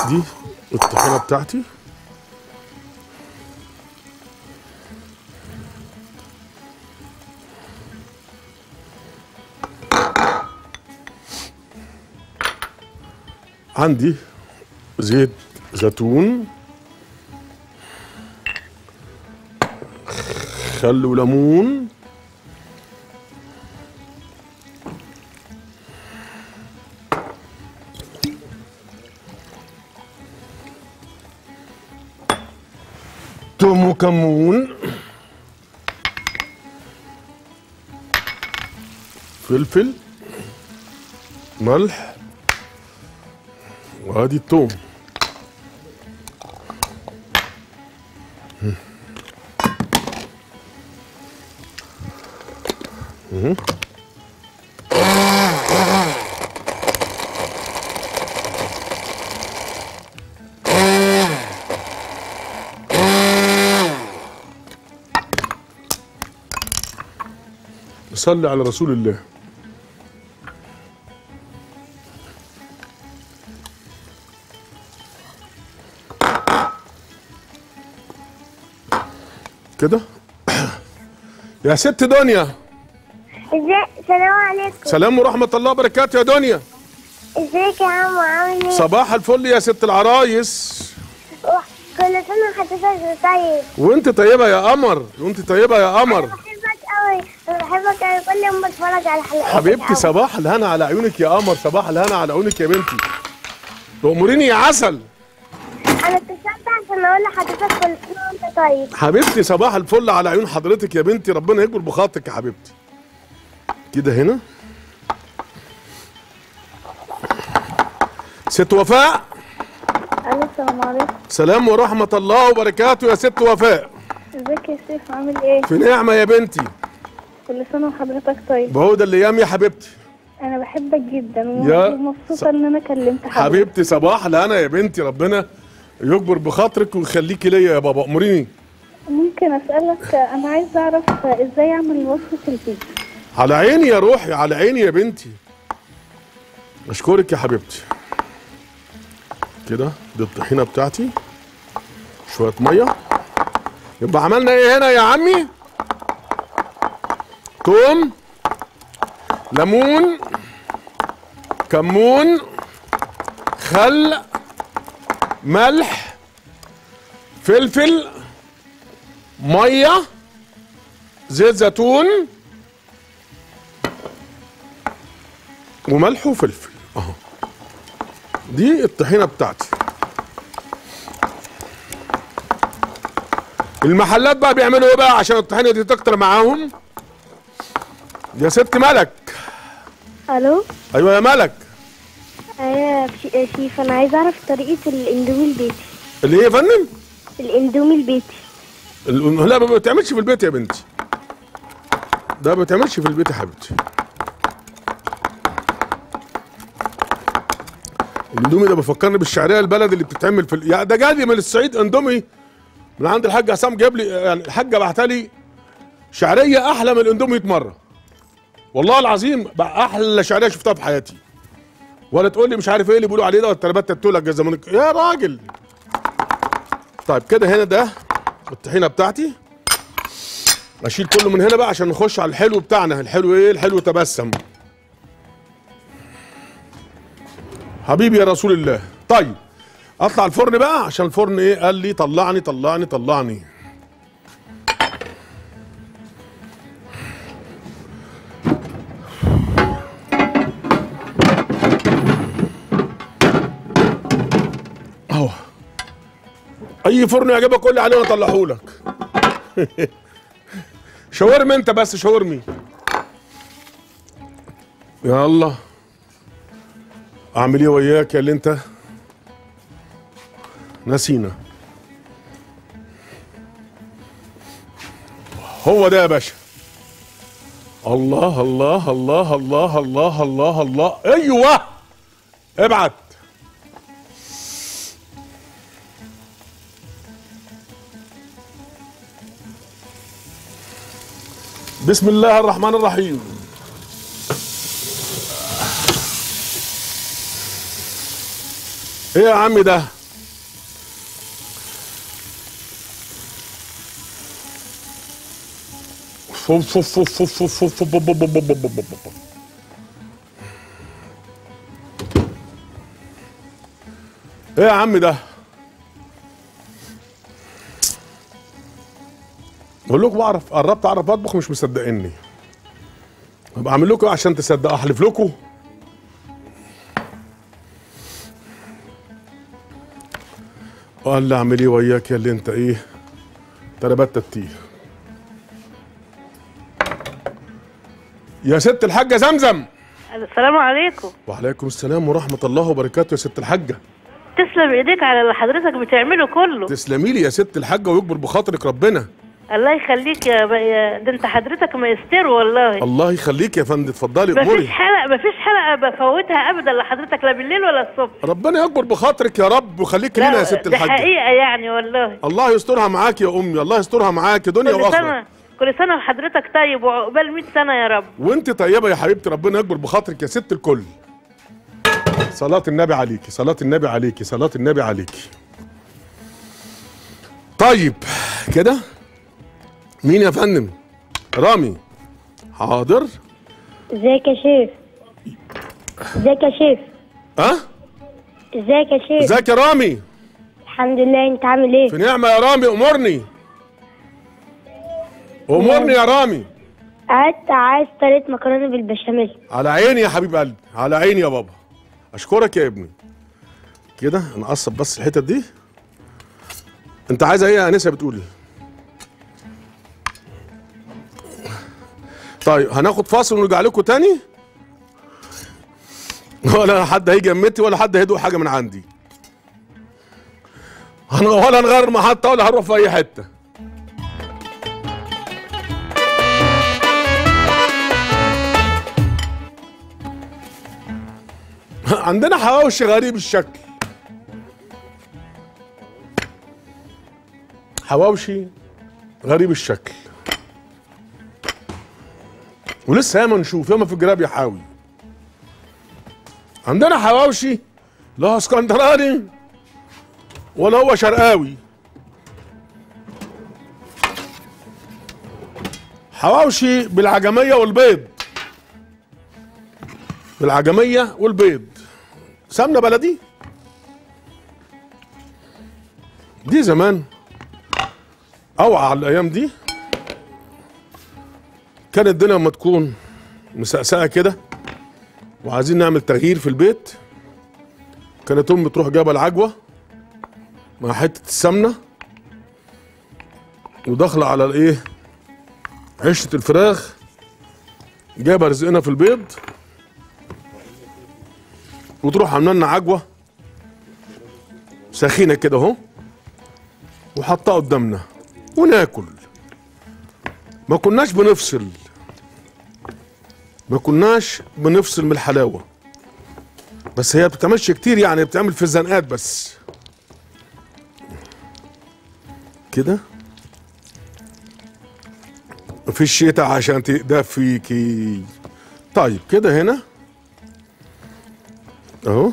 دي الطحينه بتاعتي. عندي زيت زيتون، خل وليمون، توم وكمون، فلفل، ملح، وادي التوم. صلي على رسول الله. كده. يا ست دنيا. ازيك؟ سلام عليكم. سلام ورحمه الله وبركاته يا دنيا. ازيك يا عم؟ عامل ايه؟ صباح الفل يا ست العرايس. كل سنه وحضرتك طيب. وانت طيبه يا قمر، وانت طيبه يا قمر. انا بحبك قوي، كل يوم بتفرج على حلقتك. حبيبتي صباح الهنا على عيونك يا قمر، صباح الهنا على عيونك يا بنتي. تأمريني يا عسل. انا اتصلت عشان اقول لحضرتك كل سنه وانت طيب. حبيبتي صباح الفل على عيون حضرتك يا بنتي، ربنا يكبر بخاطرك يا حبيبتي. كده هنا. ست وفاء. السلام عليكم. سلام ورحمه الله وبركاته يا ست وفاء. ازيك يا سيف؟ عامل ايه؟ في نعمه يا بنتي. كل سنه وحضرتك طيب. وهو ده الايام يا حبيبتي. انا بحبك جدا ومبسوطه س... ان انا كلمت حضرتك. حبيبتي صباح لنا يا بنتي، ربنا يكبر بخاطرك ويخليكي ليا يا بابا. امريني. ممكن اسالك، انا عايزه اعرف ازاي اعمل وصفه البيتزا. على عيني يا روحي، على عيني يا بنتي. اشكرك يا حبيبتي. كده دي الطحينه بتاعتي، شويه ميه. يبقى عملنا ايه هنا يا عمي؟ توم، ليمون، كمون، خل، ملح، فلفل، ميه، زيت زيتون وملح وفلفل. اهو دي الطحينه بتاعتي. المحلات بقى بيعملوا ايه بقى عشان الطحينه دي تكتر معاهم؟ يا ست ملك. الو. ايوه يا ملك. ايوه يا شيف، انا عايز اعرف طريقه الاندومي البيتي. الايه يا فندم؟ الاندومي البيتي. ال... لا ما بتعملش في البيت يا بنتي. ده ما بتعملش في البيت يا حبيبتي. الاندومي ده بيفكرني بالشعريه البلد اللي بتتعمل في ال... يعني ده جالي من الصعيد اندومي من عند الحاج حسام، جاب لي يعني الحاجه بعتها لي شعريه احلى من الاندومي مية مرة. والله العظيم بقى احلى شعريه شفتها في حياتي. ولا تقول لي مش عارف ايه اللي بيقولوا عليه ده، والتربات تتولك يا زمانك يا راجل. طيب كده هنا ده الطحينه بتاعتي. اشيل كله من هنا بقى عشان نخش على الحلو بتاعنا. الحلو ايه؟ الحلو تبسم حبيبي يا رسول الله. طيب اطلع الفرن بقى عشان الفرن ايه قال لي طلعني طلعني طلعني. اهو اي فرن يعجبك قول لي عليه وانا اطلعهولك. شاورمي انت بس، شاورمي. يلا اعمل ايه وياك يا اللي انت نسينا. هو ده يا باشا. الله الله الله الله الله الله الله. ايوه ابعت. بسم الله الرحمن الرحيم. ايه يا عم ده؟ ايه يا عم ده؟ بقول لكم بعرف، قربت اعرف اطبخ مش مصدقيني. هبقى اعمل لكم عشان تصدقوا، احلف لكم. قال لي اعمل ايه وياك يا اللي انت ايه تربت تتيه. يا ست الحاجه زمزم. السلام عليكم. وعليكم السلام ورحمه الله وبركاته يا ست الحاجه. تسلم ايديك على اللي حضرتك بتعمله كله. تسلمي لي يا ست الحاجه ويكبر بخاطرك ربنا. الله يخليك يا ب... ده انت حضرتك مايستير والله. الله يخليك يا فندم، اتفضلي اموري. مفيش حلقه مفيش حلقه بفوتها ابدا لحضرتك، لا بالليل ولا الصبح. ربنا يكبر بخاطرك يا رب ويخليك لينا يا ست الحاجه. ده حقيقه يعني والله. الله يسترها معاكي يا امي، الله يسترها معاكي دنيا واخره. كل سنه كل سنه وحضرتك طيب وعقبال مية سنة يا رب. وانت طيبه يا حبيبتي، ربنا يكبر بخاطرك يا ست الكل. صلاه النبي عليكي، صلاه النبي عليكي، صلاه النبي عليكي. طيب كده مين يا فندم؟ رامي. حاضر. ازيك يا شيف؟ ازيك يا شيف؟ ها؟ ازيك يا شيف؟ ازيك يا رامي؟ الحمد لله، انت عامل ايه؟ في نعمة يا رامي، امرني. امرني يا رامي. قعدت عايز طريقة مكرونة بالبشاميل. على عيني يا حبيب قلبي، على عيني يا بابا. اشكرك يا ابني. كده نقصب بس الحتت دي. انت عايزه ايه يا انسه؟ بتقولي طيب هناخد فاصل ونرجع لكم تاني، ولا حد هيجي جمتي ولا حد هيدوق حاجه من عندي، ولا هنغير محطه ولا هنروح في اي حته. عندنا حواوشي غريب الشكل، حواوشي غريب الشكل، ولسه ياما نشوف ياما في الجراب يا حاوي. عندنا حواوشي لا اسكندراني ولا هو شرقاوي، حواوشي بالعجميه والبيض، بالعجميه والبيض، سمنه بلدي دي زمان، اوعى على الايام دي كانت الدنيا لما تكون مسقسقه كده وعايزين نعمل تغيير في البيت، كانت امي تروح جايبه العجوه مع حته السمنه وداخله على الايه عشه الفراخ، جايبه رزقنا في البيض وتروح عامله لنا عجوه سخينه كده اهو وحطها قدامنا وناكل. ما كناش بنفصل، ما كناش بنفصل من الحلاوه، بس هي بتتمشى كتير يعني، بتعمل في الزنقات بس كده في الشتاء عشان تدفيكي. طيب كده هنا اهو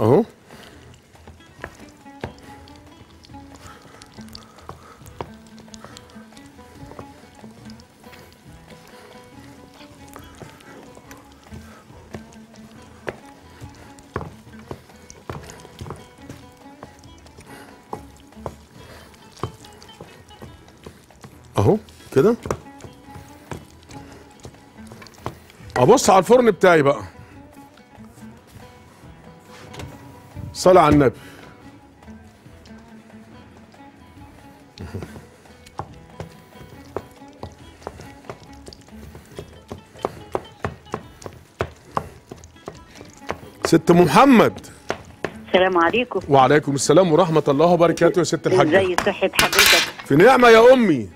اهو اهو كده. ابص على الفرن بتاعي بقى، صلى على النبي. ست ام محمد، السلام عليكم. وعليكم السلام ورحمه الله وبركاته يا ست الحاجه. ازي صحه حضرتك؟ في نعمه يا امي.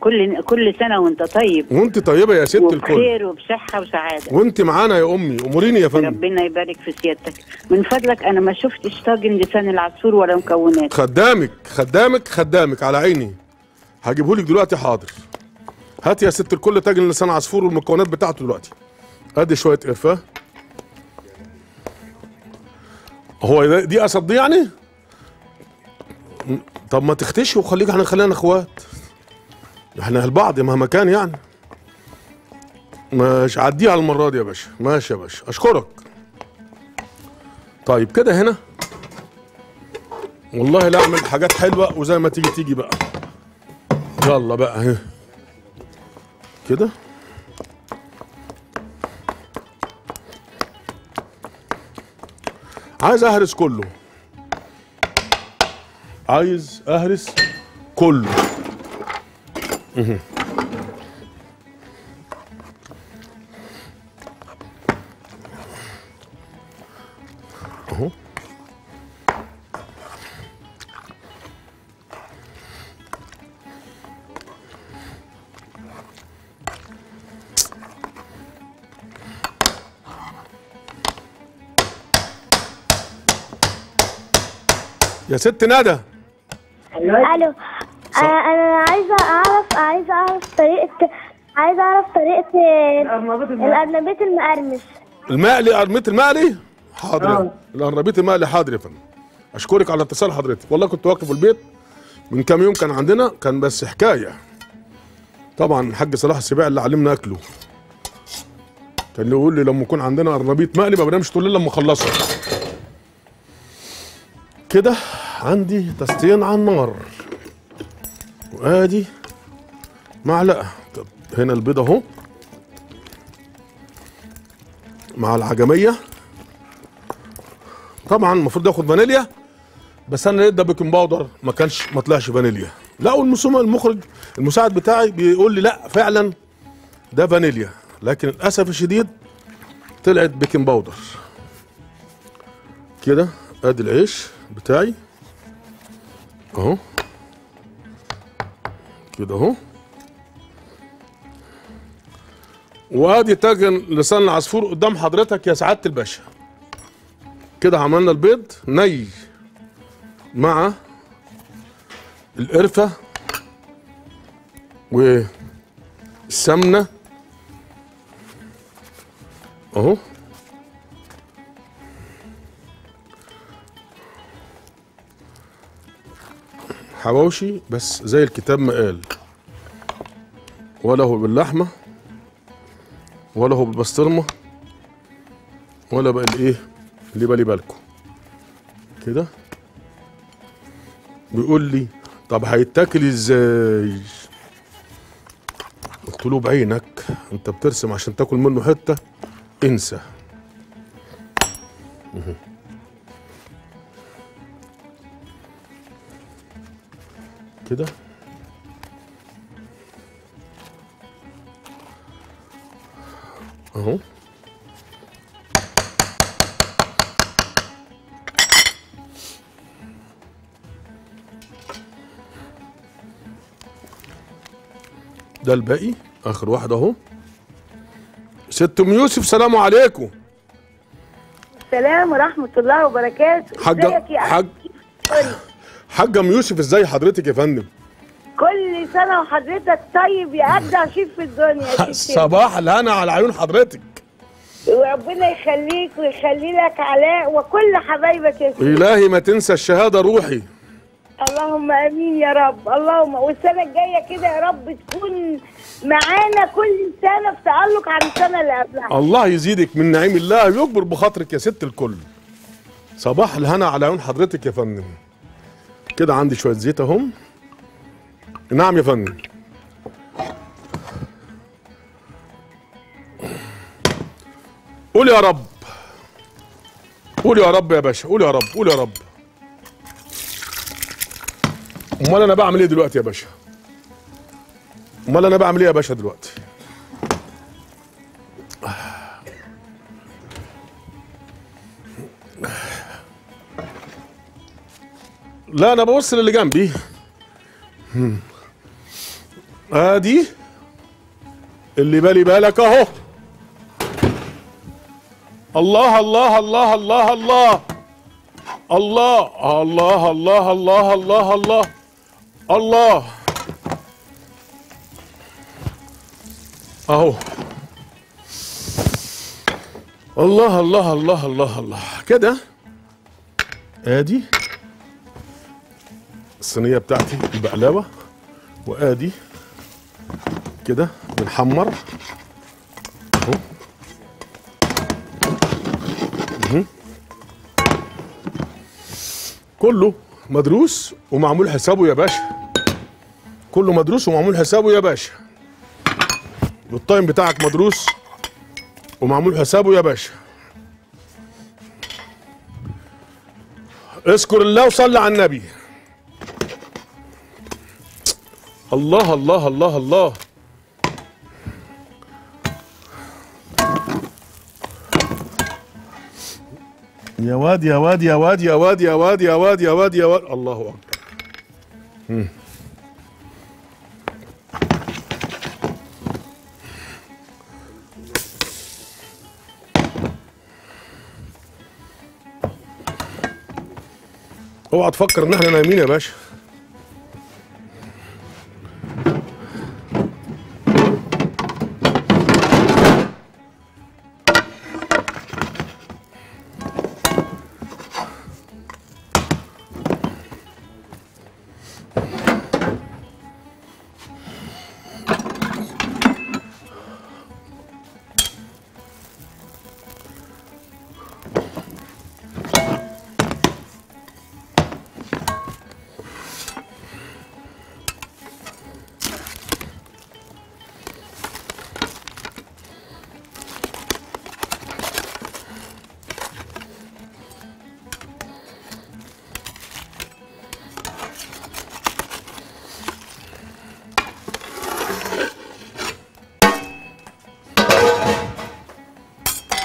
كل كل سنه وانت طيب. وانت طيبه يا ست الكل، بخير وبصحه وسعاده. وانت معانا يا امي، اموريني يا فندم. ربنا يبارك في سيادتك. من فضلك انا ما شفتش طاجن لسان العصفور ولا مكونات. خدامك خدامك خدامك على عيني، هجيبهولك دلوقتي. حاضر، هات يا ست الكل طاجن لسان عصفور والمكونات بتاعته دلوقتي. ادي شويه قرفه. هو دي قصد دي يعني؟ طب ما تختشي وخليك، احنا خلينا اخوات، احنا لبعض مهما كان يعني. ماشي، عديها المره دي يا باشا. ماشي يا باشا، اشكرك. طيب كده هنا والله لا اعمل حاجات حلوه، وزي ما تيجي تيجي بقى. يلا بقى اهي كده عايز اهرس كله، عايز اهرس كله. اها اهو يا ست ندى. الو، انا عايزه اعرف عايزه اعرف طريقه عايزه اعرف طريقه الارنبيط المقرمش. المقلي، ارنبيط المقلي حاضر القربيط مقلي حاضر يا فندم. اشكرك على اتصال حضرتك. والله كنت واقف في البيت من كام يوم، كان عندنا كان بس حكايه طبعا. الحاج صلاح السباعي اللي علمنا اكله كان اللي يقول لي لما يكون عندنا قرنبيط مقلي ما بنامش طول الليل لما اخلصها كده. عندي تسطين على النار وادي معلقه. طب هنا البيض اهو مع العجميه. طبعا المفروض اخد فانيليا بس انا لقيت ده بيكنج باودر، ما كانش ما طلعش فانيليا. لا والمسومه المخرج المساعد بتاعي بيقول لي لا فعلا ده فانيليا، لكن للاسف الشديد طلعت بيكنج باودر. كده ادي العيش بتاعي اهو كده اهو، وادي طاجن لسان العصفور قدام حضرتك يا سعاده الباشا. كده عملنا البيض ني مع القرفه والسمنه اهو. حواوشي بس زي الكتاب ما قال، ولا هو باللحمه ولا هو بالبسطرمه ولا بقى الايه اللي بالي بالكم كده. بيقول لي طب هيتاكل ازاي؟ قلت له بعينك انت بترسم عشان تاكل منه حته، انسى. كده اهو ده الباقي اخر واحد اهو. ست ام يوسف سلام عليكم. السلام ورحمه الله وبركاته. حاجه حاج حاجه ام يوسف ازاي حضرتك يا فندم؟ كل سنه وحضرتك طيب يا اجدع شيف في الدنيا. صباح الهنا على عيون حضرتك وربنا يخليك ويخلي لك علاء وكل حبايبك يا شيخ. الهي ما تنسى الشهاده روحي. اللهم امين يا رب. اللهم والسنه الجايه كده يا رب تكون معانا كل سنه بتألق عن السنه اللي قبلها. الله يزيدك من نعيم الله يكبر بخاطرك يا ست الكل. صباح الهنا على عيون حضرتك يا فندم. كده عندي شويه زيت اهم. نعم يا فندم. قول يا رب قول يا رب يا باشا، قول يا رب قول يا رب. امال انا بعمل ايه دلوقتي يا باشا؟ امال انا بعمل ايه يا باشا دلوقتي؟ لا انا ببص للي جنبي. ادي اللي بالي بالك اهو. الله الله الله الله الله الله الله الله الله الله الله الله اهو. الله الله الله الله الله كده. ادي الصينيه بتاعتي البقلاوه وادي كده بنحمر اهو. كله مدروس ومعمول حسابه يا باشا، كله مدروس ومعمول حسابه يا باشا. والتايم بتاعك مدروس ومعمول حسابه يا باشا. اذكر الله وصلي على النبي. الله الله الله الله يا واد يا واد يا واد يا واد يا واد يا واد يا واد يا واد. الله اكبر. اوعى تفكر ان احنا نايمين يا باشا.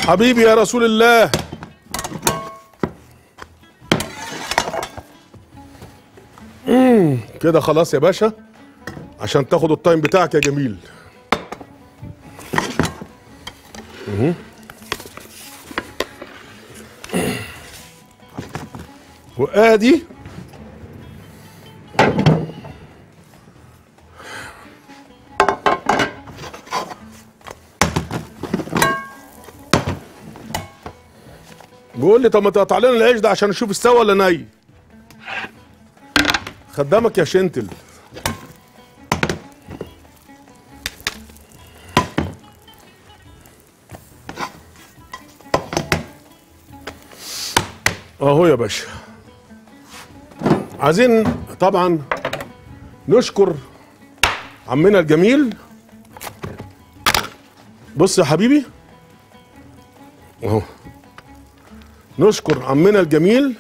حبيبي يا رسول الله. امم كده خلاص يا باشا، عشان تاخد التايم بتاعك يا جميل. اهو وادي بيقول لي طب ما تقطع لنا العيش ده عشان نشوف استوى ولا ني. خدامك يا شنتل. اهو يا باشا. عايزين طبعا نشكر عمنا الجميل. بص يا حبيبي اهو، نشكر عمنا الجميل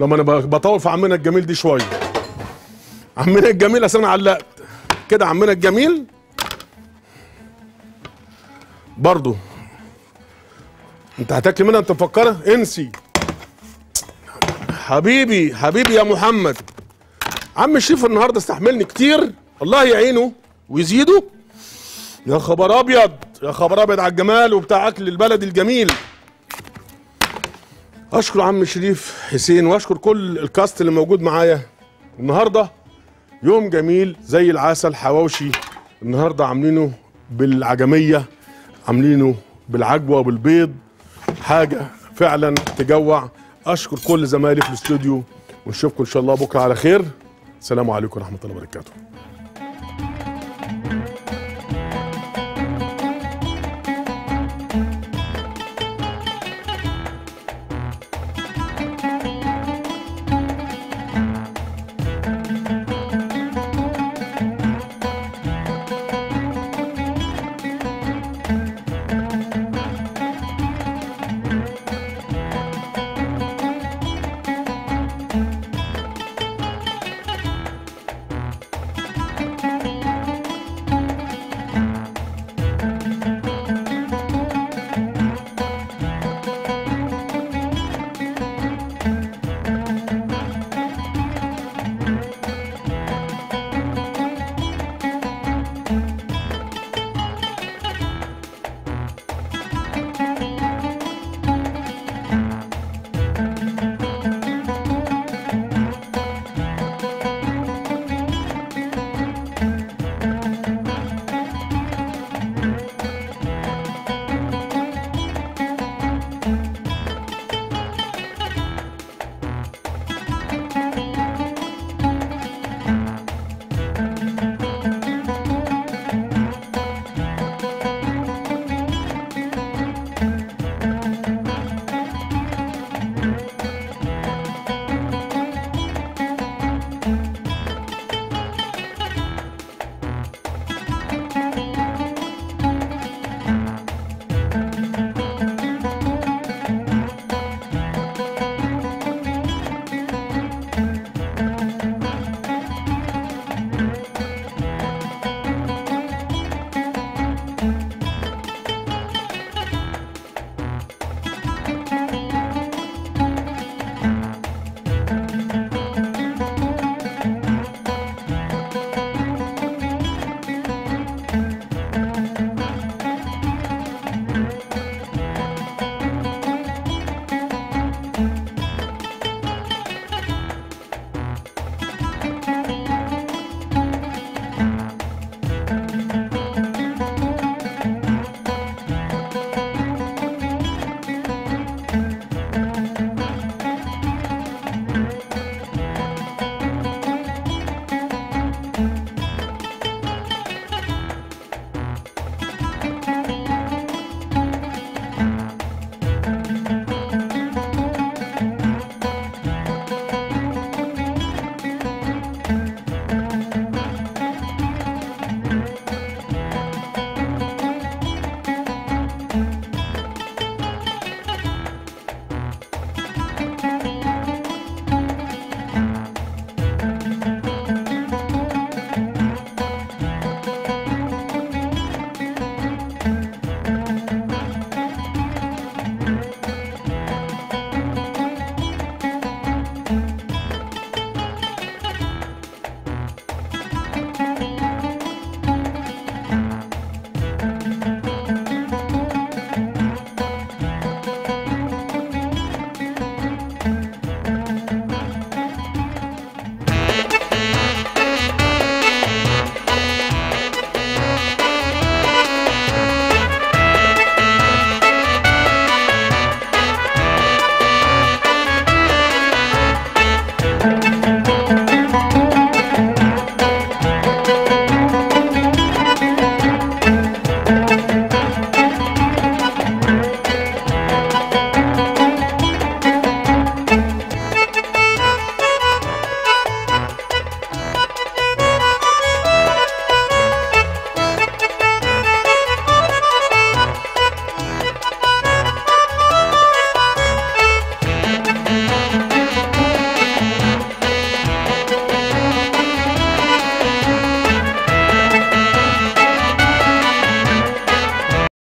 لما انا بطول في عمنا الجميل دي شويه. عمنا الجميل اصل انا علقت كده. عمنا الجميل برضو انت هتاكل منها انت مفكره؟ انسي حبيبي حبيبي يا محمد. عم الشيف النهارده استحملني كتير، الله يعينه ويزيده. يا خبر ابيض يا خبر ابيض على الجمال وبتاع اكل البلد الجميل. اشكر عم شريف حسين واشكر كل الكاست اللي موجود معايا النهارده. يوم جميل زي العسل. حواوشي النهارده عاملينه بالعجميه، عاملينه بالعجوه وبالبيض، حاجه فعلا تجوع. اشكر كل زمايلي في الاستوديو، ونشوفكم ان شاء الله بكره على خير. السلام عليكم ورحمه الله وبركاته.